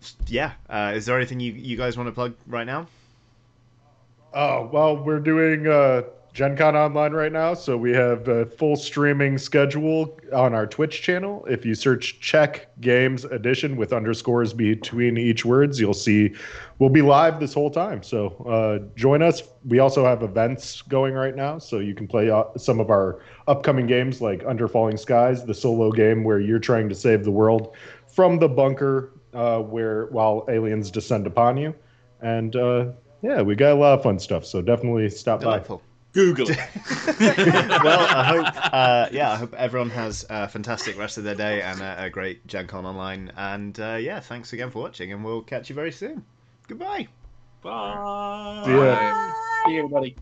Is there anything you guys want to plug right now? Oh, well, we're doing Gen Con online right now, so we have a full streaming schedule on our Twitch channel. If you search Czech Games Edition with underscores between each words, you'll see we'll be live this whole time, so join us. We also have events going right now, so you can play some of our upcoming games like Under Falling Skies, the solo game where you're trying to save the world from the bunker while aliens descend upon you. And we got a lot of fun stuff, so definitely stop by. Google it. Well, I hope everyone has a fantastic rest of their day and a great Gen Con online. And thanks again for watching, and we'll catch you very soon. Goodbye. Bye. See you, everybody.